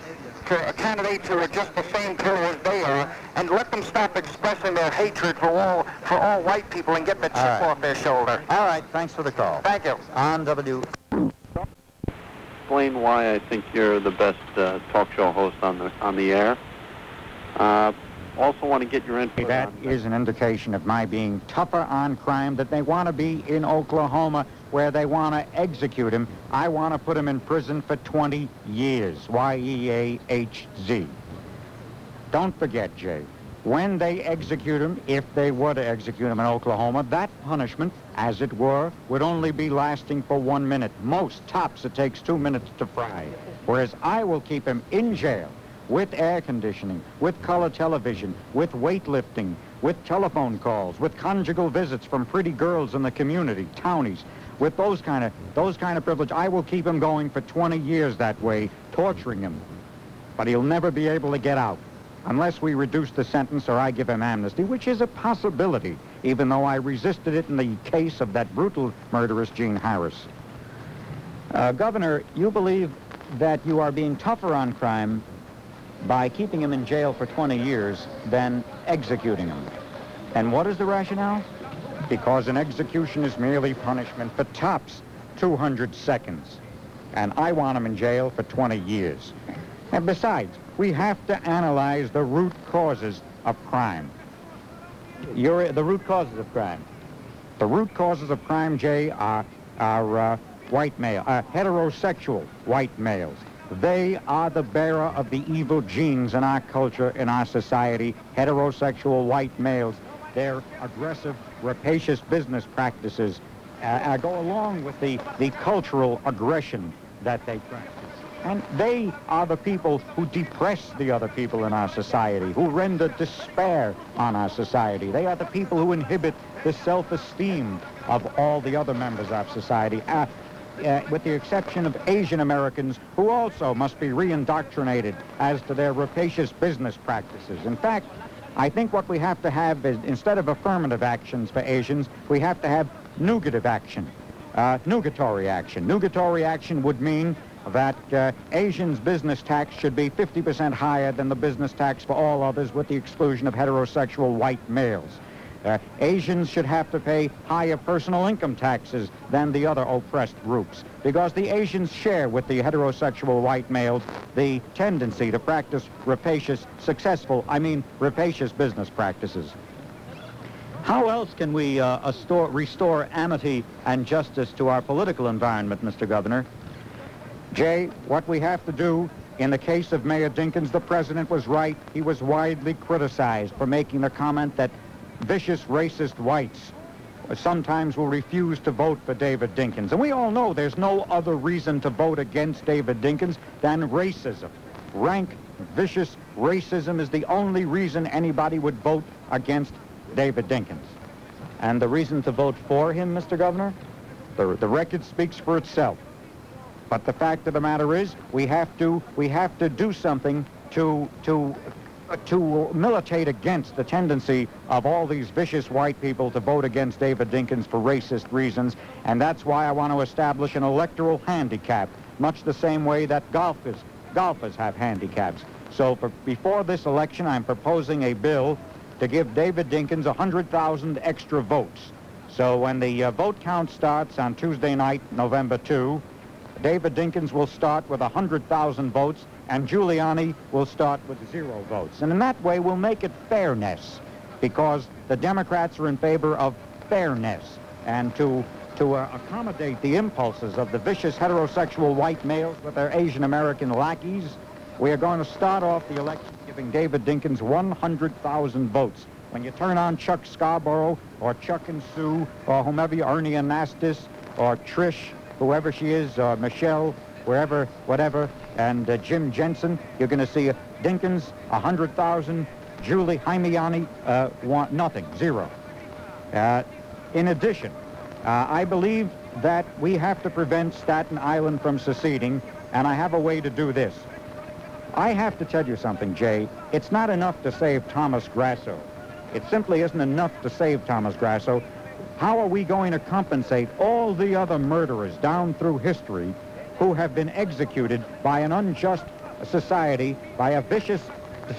candidates who are just the same color as they are, and let them stop expressing their hatred for all white people and get the chip off their shoulder. All right, thanks for the call. Thank you. On W. Explain why I think you're the best talk show host on the air. Also want to get your input. That is an indication of my being tougher on crime, that they want to be in Oklahoma where they want to execute him. I want to put him in prison for 20 years. Y-E-A-H-Z. Don't forget, Jay, when they execute him, if they were to execute him in Oklahoma, that punishment, as it were, would only be lasting for 1 minute. Most tops, it takes 2 minutes to fry. Whereas I will keep him in jail with air conditioning, with color television, with weightlifting, with telephone calls, with conjugal visits from pretty girls in the community, townies, with those kind of privilege. I will keep him going for 20 years that way, torturing him. But he'll never be able to get out unless we reduce the sentence or I give him amnesty, which is a possibility, even though I resisted it in the case of that brutal murderess, Jean Harris. Governor, you believe that you are being tougher on crime by keeping him in jail for 20 years than executing him. And what is the rationale? Because an execution is merely punishment for tops 200 seconds. And I want him in jail for 20 years. And besides, we have to analyze the root causes of crime. The root causes of crime. The root causes of crime, Jay, are white male, heterosexual white males. They are the bearer of the evil genes in our culture, in our society, heterosexual white males. Their aggressive, rapacious business practices go along with the cultural aggression that they practice. And they are the people who depress the other people in our society, who render despair on our society. They are the people who inhibit the self-esteem of all the other members of society, with the exception of Asian Americans, who also must be re-indoctrinated as to their rapacious business practices. In fact, I think what we have to have is, instead of affirmative actions for Asians, we have to have negative action, nugatory action. Nugatory action would mean that Asians' business tax should be 50% higher than the business tax for all others, with the exclusion of heterosexual white males. Asians should have to pay higher personal income taxes than the other oppressed groups, because the Asians share with the heterosexual white males the tendency to practice rapacious business practices. How else can we restore amity and justice to our political environment, Mr. Governor? Jay, what we have to do, in the case of Mayor Dinkins, the president was right. He was widely criticized for making the comment that vicious, racist whites sometimes will refuse to vote for David Dinkins. And we all know there's no other reason to vote against David Dinkins than racism. Rank, vicious racism is the only reason anybody would vote against David Dinkins. And the reason to vote for him, Mr. Governor? The record speaks for itself. But the fact of the matter is, we have to do something to militate against the tendency of all these vicious white people to vote against David Dinkins for racist reasons. And that's why I want to establish an electoral handicap, much the same way that golfers have handicaps. So before this election, I'm proposing a bill to give David Dinkins 100,000 extra votes. So when the vote count starts on Tuesday night, November 2, David Dinkins will start with 100,000 votes, and Giuliani will start with 0 votes. And in that way, we'll make it fairness, because the Democrats are in favor of fairness. And to accommodate the impulses of the vicious heterosexual white males with their Asian American lackeys, we are going to start off the election giving David Dinkins 100,000 votes. When you turn on Chuck Scarborough, or Chuck and Sue, or whomever, Ernie Anastas, or Trish, whoever she is, or Michelle, wherever, whatever, and Jim Jensen, you're going to see Dinkins, 100,000, Julie Jaimiani, want nothing, 0. In addition, I believe that we have to prevent Staten Island from seceding, and I have a way to do this. I have to tell you something, Jay. It's not enough to save Thomas Grasso. It simply isn't enough to save Thomas Grasso. How are we going to compensate all the other murderers down through history who have been executed by an unjust society, by a vicious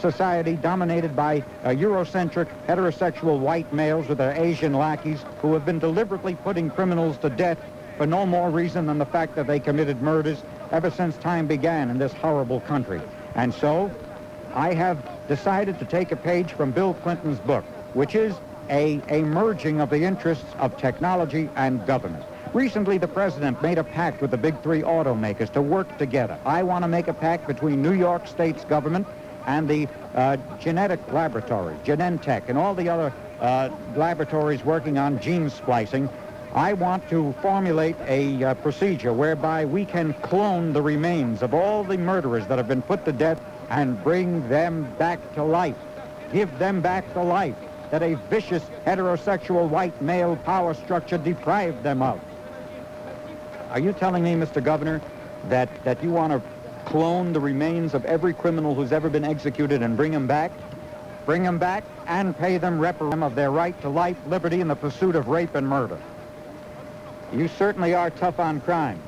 society dominated by Eurocentric, heterosexual white males with their Asian lackeys, who have been deliberately putting criminals to death for no more reason than the fact that they committed murders ever since time began in this horrible country? And so I have decided to take a page from Bill Clinton's book, which is a merging of the interests of technology and government. Recently, the president made a pact with the big three automakers to work together. I want to make a pact between New York State's government and the genetic laboratories, Genentech, and all the other laboratories working on gene splicing. I want to formulate a procedure whereby we can clone the remains of all the murderers that have been put to death and bring them back to life. Give them back the life that a vicious heterosexual white male power structure deprived them of. Are you telling me, Mr. Governor, that you want to clone the remains of every criminal who's ever been executed and bring them back? Bring them back and pay them reparations of their right to life, liberty, and the pursuit of rape and murder. You certainly are tough on crime.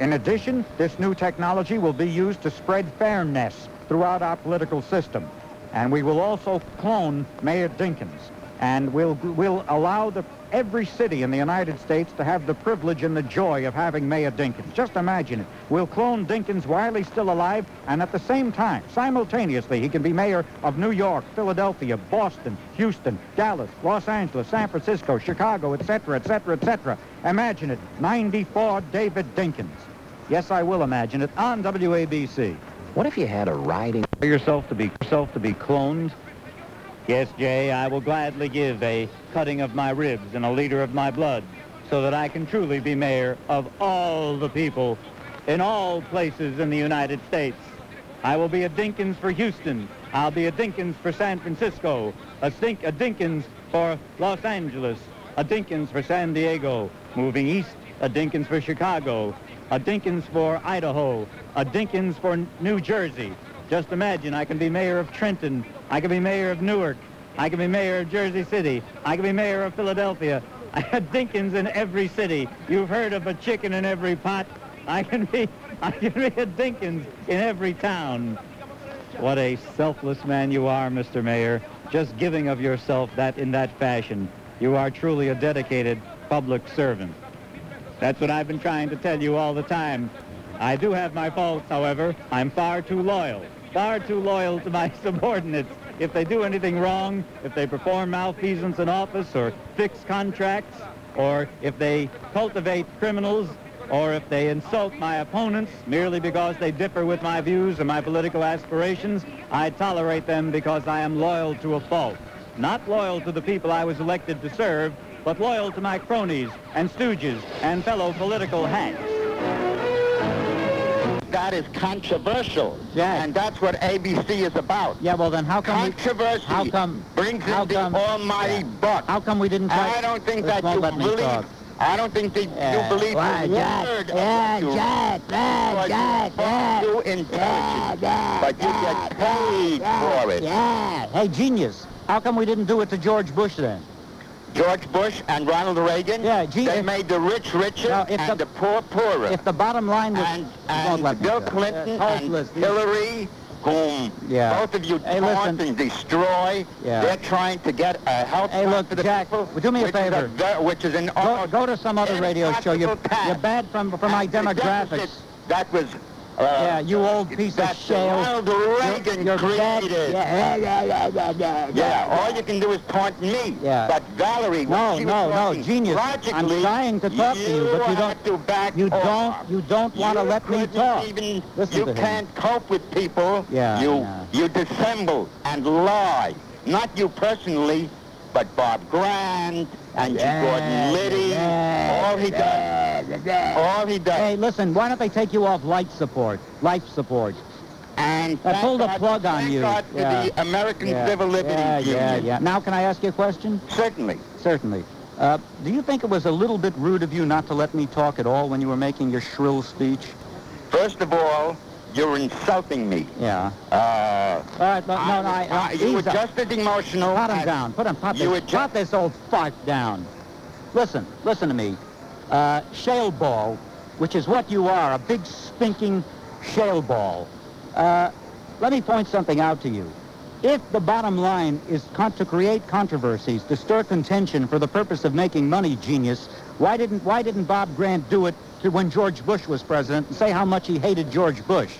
In addition, this new technology will be used to spread fairness throughout our political system. And we will also clone Mayor Dinkins. And we'll allow every city in the United States to have the privilege and the joy of having Mayor Dinkins. Just imagine it. We'll clone Dinkins while he's still alive, and at the same time, simultaneously, he can be mayor of New York, Philadelphia, Boston, Houston, Dallas, Los Angeles, San Francisco, Chicago, etc., etc., etc. Imagine it. 94 David Dinkins. Yes, I will imagine it on WABC. What if you had a riding for yourself to be cloned? Yes, Jay, I will gladly give a cutting of my ribs and a liter of my blood so that I can truly be mayor of all the people in all places in the United States. I will be a Dinkins for Houston. I'll be a Dinkins for San Francisco. A Dinkins for Los Angeles. A Dinkins for San Diego. Moving east, a Dinkins for Chicago. A Dinkins for Idaho. A Dinkins for New Jersey. Just imagine, I can be mayor of Trenton. I can be mayor of Newark. I can be mayor of Jersey City. I can be mayor of Philadelphia. I had Dinkins in every city. You've heard of a chicken in every pot. I can be a Dinkins in every town. What a selfless man you are, Mr. Mayor, just giving of yourself that in that fashion. You are truly a dedicated public servant. That's what I've been trying to tell you all the time. I do have my faults, however. I'm far too loyal to my subordinates. If they do anything wrong, if they perform malfeasance in office or fix contracts, or if they cultivate criminals, or if they insult my opponents merely because they differ with my views and my political aspirations, I tolerate them because I am loyal to a fault. Not loyal to the people I was elected to serve, but loyal to my cronies and stooges and fellow political hacks. That is controversial. Yes. And that's what ABC is about. Yeah, well then how come controversy brings in the almighty buck. How come we didn't try? I don't think that you believe I don't think that you believe the word of you, but you get paid for it. Hey, genius, how come we didn't do it to George Bush then? George Bush and Ronald Reagan, they made the rich richer and the poor poorer. If the bottom line was... And Bill Clinton and Hillary, whom both of you taunt and destroy, they're trying to get a health fund for the people. Do me a favor. Which is an almost go to some other radio show. You're bad for my demographics. That was... you old piece of shit. Ronald Reagan created it. Yeah, all you can do is taunt me. Yeah. But Valerie, no, genius. I'm trying to talk to you, but you don't. You don't want to let me talk. You can't cope with people. Yeah. You dissemble and lie. Not you personally, but Bob Grant and Gordon Liddy. All he does. Hey, listen, why don't they take you off life support? And pull the plug on you. Thank God for the American Civil Liberties Union. Now, can I ask you a question? Certainly. Certainly. Do you think it was a little bit rude of you not to let me talk at all when you were making your shrill speech? First of all, you're insulting me. Yeah. All right, no, you were just as emotional. Put him down. Put this old fart down. Listen to me. Shale ball, which is what you are, a big, stinking shale ball. Let me point something out to you. If the bottom line is to create controversies, to stir contention for the purpose of making money, genius, why didn't Bob Grant do it when George Bush was president and say how much he hated George Bush?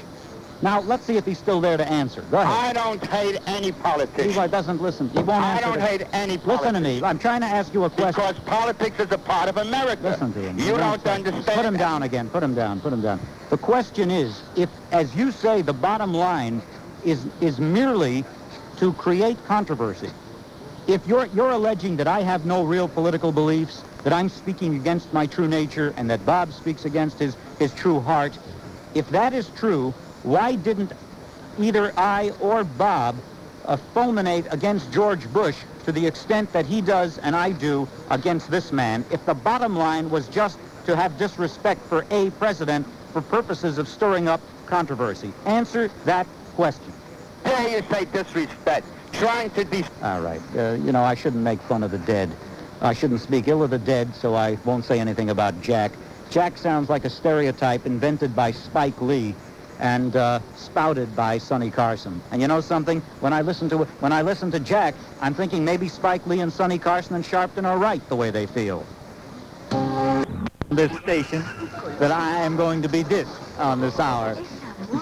Now, let's see if he's still there to answer. Go ahead. I don't hate any politician. He doesn't listen. He won't answer. I don't hate any politician. Listen to me. I'm trying to ask you a question. Because politics is a part of America. Listen to him. You don't understand. Put him down again. Put him down. The question is, if, as you say, the bottom line is merely to create controversy, if you're alleging that I have no real political beliefs, that I'm speaking against my true nature, and that Bob speaks against his true heart, if that is true, why didn't either I or Bob fulminate against George Bush to the extent that he does and I do against this man, if the bottom line was just to have disrespect for a president for purposes of stirring up controversy? Answer that question. Dare you say disrespect? Trying to be... All right. You know, I shouldn't make fun of the dead. I shouldn't speak ill of the dead, so I won't say anything about Jack. Jack sounds like a stereotype invented by Spike Lee and spouted by Sonny Carson. And you know something? When I listen to Jack, I'm thinking maybe Spike Lee and Sonny Carson and Sharpton are right the way they feel. This station that I am going to be dissed on this hour.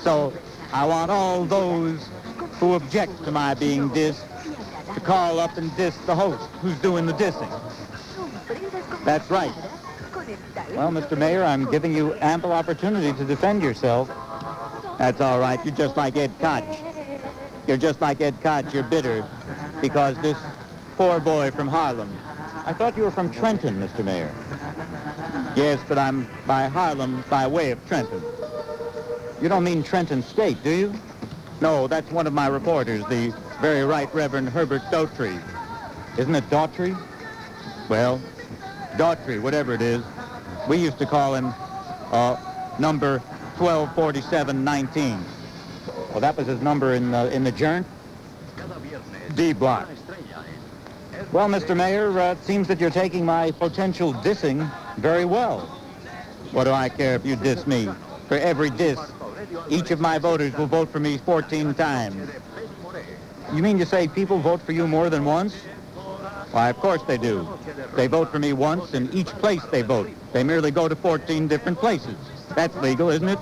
So I want all those who object to my being dissed to call up and diss the host who's doing the dissing. That's right. Well, Mr. Mayor, I'm giving you ample opportunity to defend yourself. That's all right. You're just like Ed Koch. You're just like Ed Koch. You're bitter because this poor boy from Harlem. I thought you were from Trenton, Mr. Mayor. Yes, but I'm by Harlem by way of Trenton. You don't mean Trenton State, do you? No, that's one of my reporters, the very right Reverend Herbert Daughtry. Isn't it Daughtry? Well, Daughtry, whatever it is. We used to call him number 124719. Well, that was his number in the journal. D block. Well, Mr. Mayor, it seems that you're taking my potential dissing very well. What do I care if you diss me? For every diss, each of my voters will vote for me 14 times. You mean to say people vote for you more than once? Why, of course they do. They vote for me once in each place they vote. They merely go to 14 different places. That's legal, isn't it?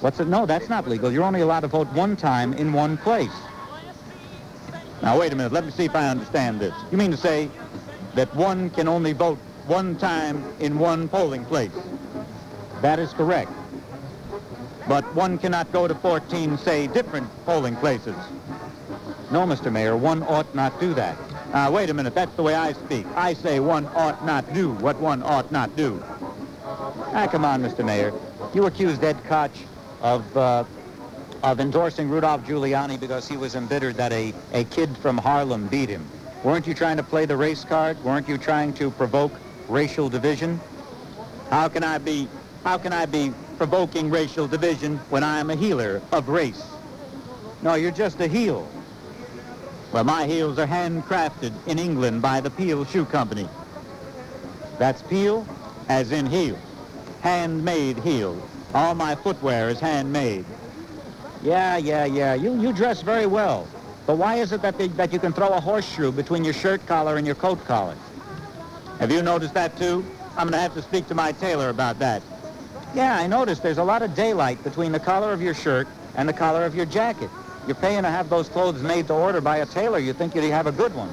What's it? No, that's not legal. You're only allowed to vote one time in one place. Now, wait a minute. Let me see if I understand this. You mean to say that one can only vote one time in one polling place? That is correct. But one cannot go to 14, say, different polling places. No, Mr. Mayor, one ought not do that. Now, wait a minute, that's the way I speak. I say one ought not do what one ought not do. Ah, come on, Mr. Mayor. You accused Ed Koch of endorsing Rudolph Giuliani because he was embittered that a kid from Harlem beat him. Weren't you trying to play the race card? Weren't you trying to provoke racial division? How can I be provoking racial division when I am a healer of race? No, you're just a heel. Well, my heels are handcrafted in England by the Peel Shoe Company. That's Peel as in heel. Handmade heel. All my footwear is handmade. Yeah. You dress very well. But why is it that you can throw a horseshoe between your shirt collar and your coat collar? Have you noticed that, too? I'm going to have to speak to my tailor about that. Yeah, I noticed there's a lot of daylight between the collar of your shirt and the collar of your jacket. You're paying to have those clothes made to order by a tailor. You think you'd have a good one.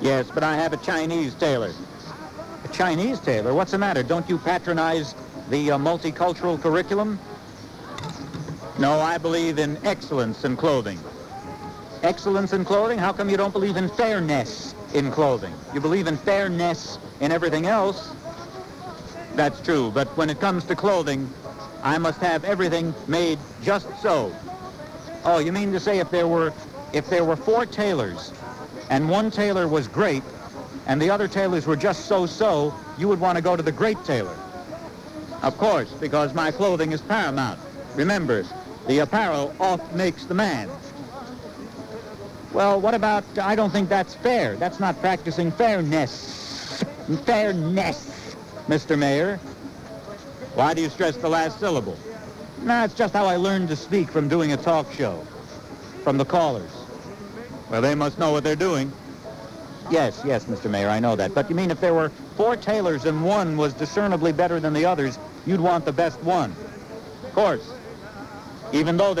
Yes, but I have a Chinese tailor. A Chinese tailor? What's the matter? Don't you patronize the multicultural curriculum? No, I believe in excellence in clothing. Excellence in clothing? How come you don't believe in fairness in clothing? You believe in fairness in everything else. That's true, but when it comes to clothing, I must have everything made just so. Oh, you mean to say if there were four tailors and one tailor was great and the other tailors were just so, you would want to go to the great tailor? Of course, because my clothing is paramount. Remember, the apparel oft makes the man. Well, what about, I don't think that's fair. That's not practicing fairness. Fairness, Mr. Mayor. Why do you stress the last syllable? Nah, it's just how I learned to speak from doing a talk show, from the callers. Well, they must know what they're doing. Yes, Mr. Mayor, I know that. But you mean if there were four tailors and one was discernibly better than the others, you'd want the best one. Of course. Even though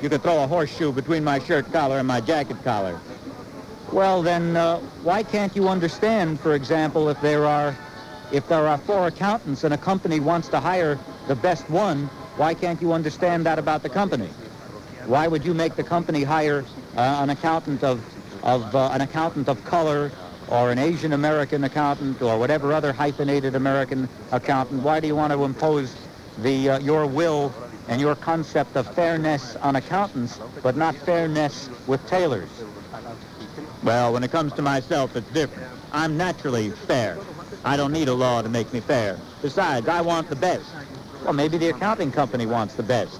you could throw a horseshoe between my shirt collar and my jacket collar. Well, then, why can't you understand, for example, if there are four accountants and a company wants to hire the best one, why can't you understand that about the company? Why would you make the company hire an accountant of color, or an Asian American accountant, or whatever other hyphenated American accountant? Why do you want to impose your will and your concept of fairness on accountants, but not fairness with tailors? Well, when it comes to myself, it's different. I'm naturally fair. I don't need a law to make me fair. Besides, I want the best. Well, maybe the accounting company wants the best.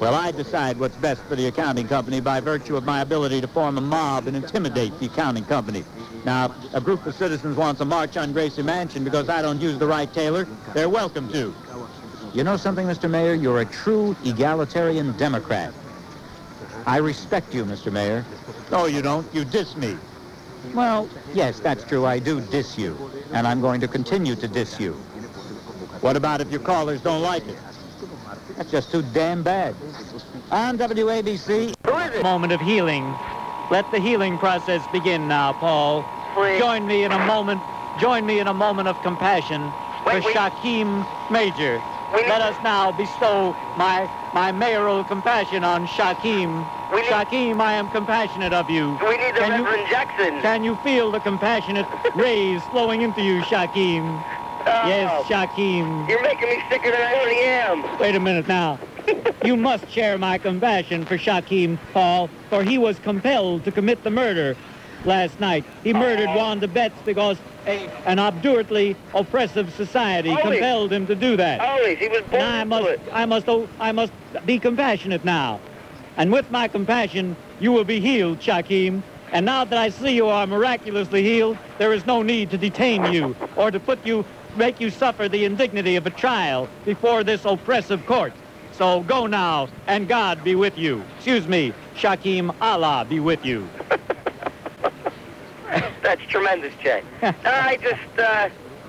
Well, I decide what's best for the accounting company by virtue of my ability to form a mob and intimidate the accounting company. Now, if a group of citizens wants a march on Gracie Mansion because I don't use the right tailor, they're welcome to. You know something, Mr. Mayor? You're a true egalitarian Democrat. I respect you, Mr. Mayor. No, you don't. You diss me. Well, yes, that's true. I do diss you, and I'm going to continue to diss you. What about if your callers don't like it? That's just too damn bad. I'm WABC. Who is it? Moment of healing. Let the healing process begin now, Paul. Please. Join me in a moment Join me in a moment of compassion for Shakeem Major. Let us now bestow my mayoral compassion on Shakeem. Shakeem, I am compassionate of you. We need the Reverend Jackson. Can you feel the compassionate rays flowing into you, Shakeem? Yes, Shakeem. You're making me sicker than I already am. Wait a minute now. You must share my compassion for Shakeem, Paul, for he was compelled to commit the murder last night. He murdered Wanda Betts because an obdurately oppressive society compelled him to do that. Always, he was born and I must be compassionate now. And with my compassion, you will be healed, Shakeem. And now that I see you are miraculously healed, there is no need to detain you or to make you suffer the indignity of a trial before this oppressive court. So go now, and God be with you. Excuse me, Shakeem, Allah be with you. That's tremendous, Jay. I just,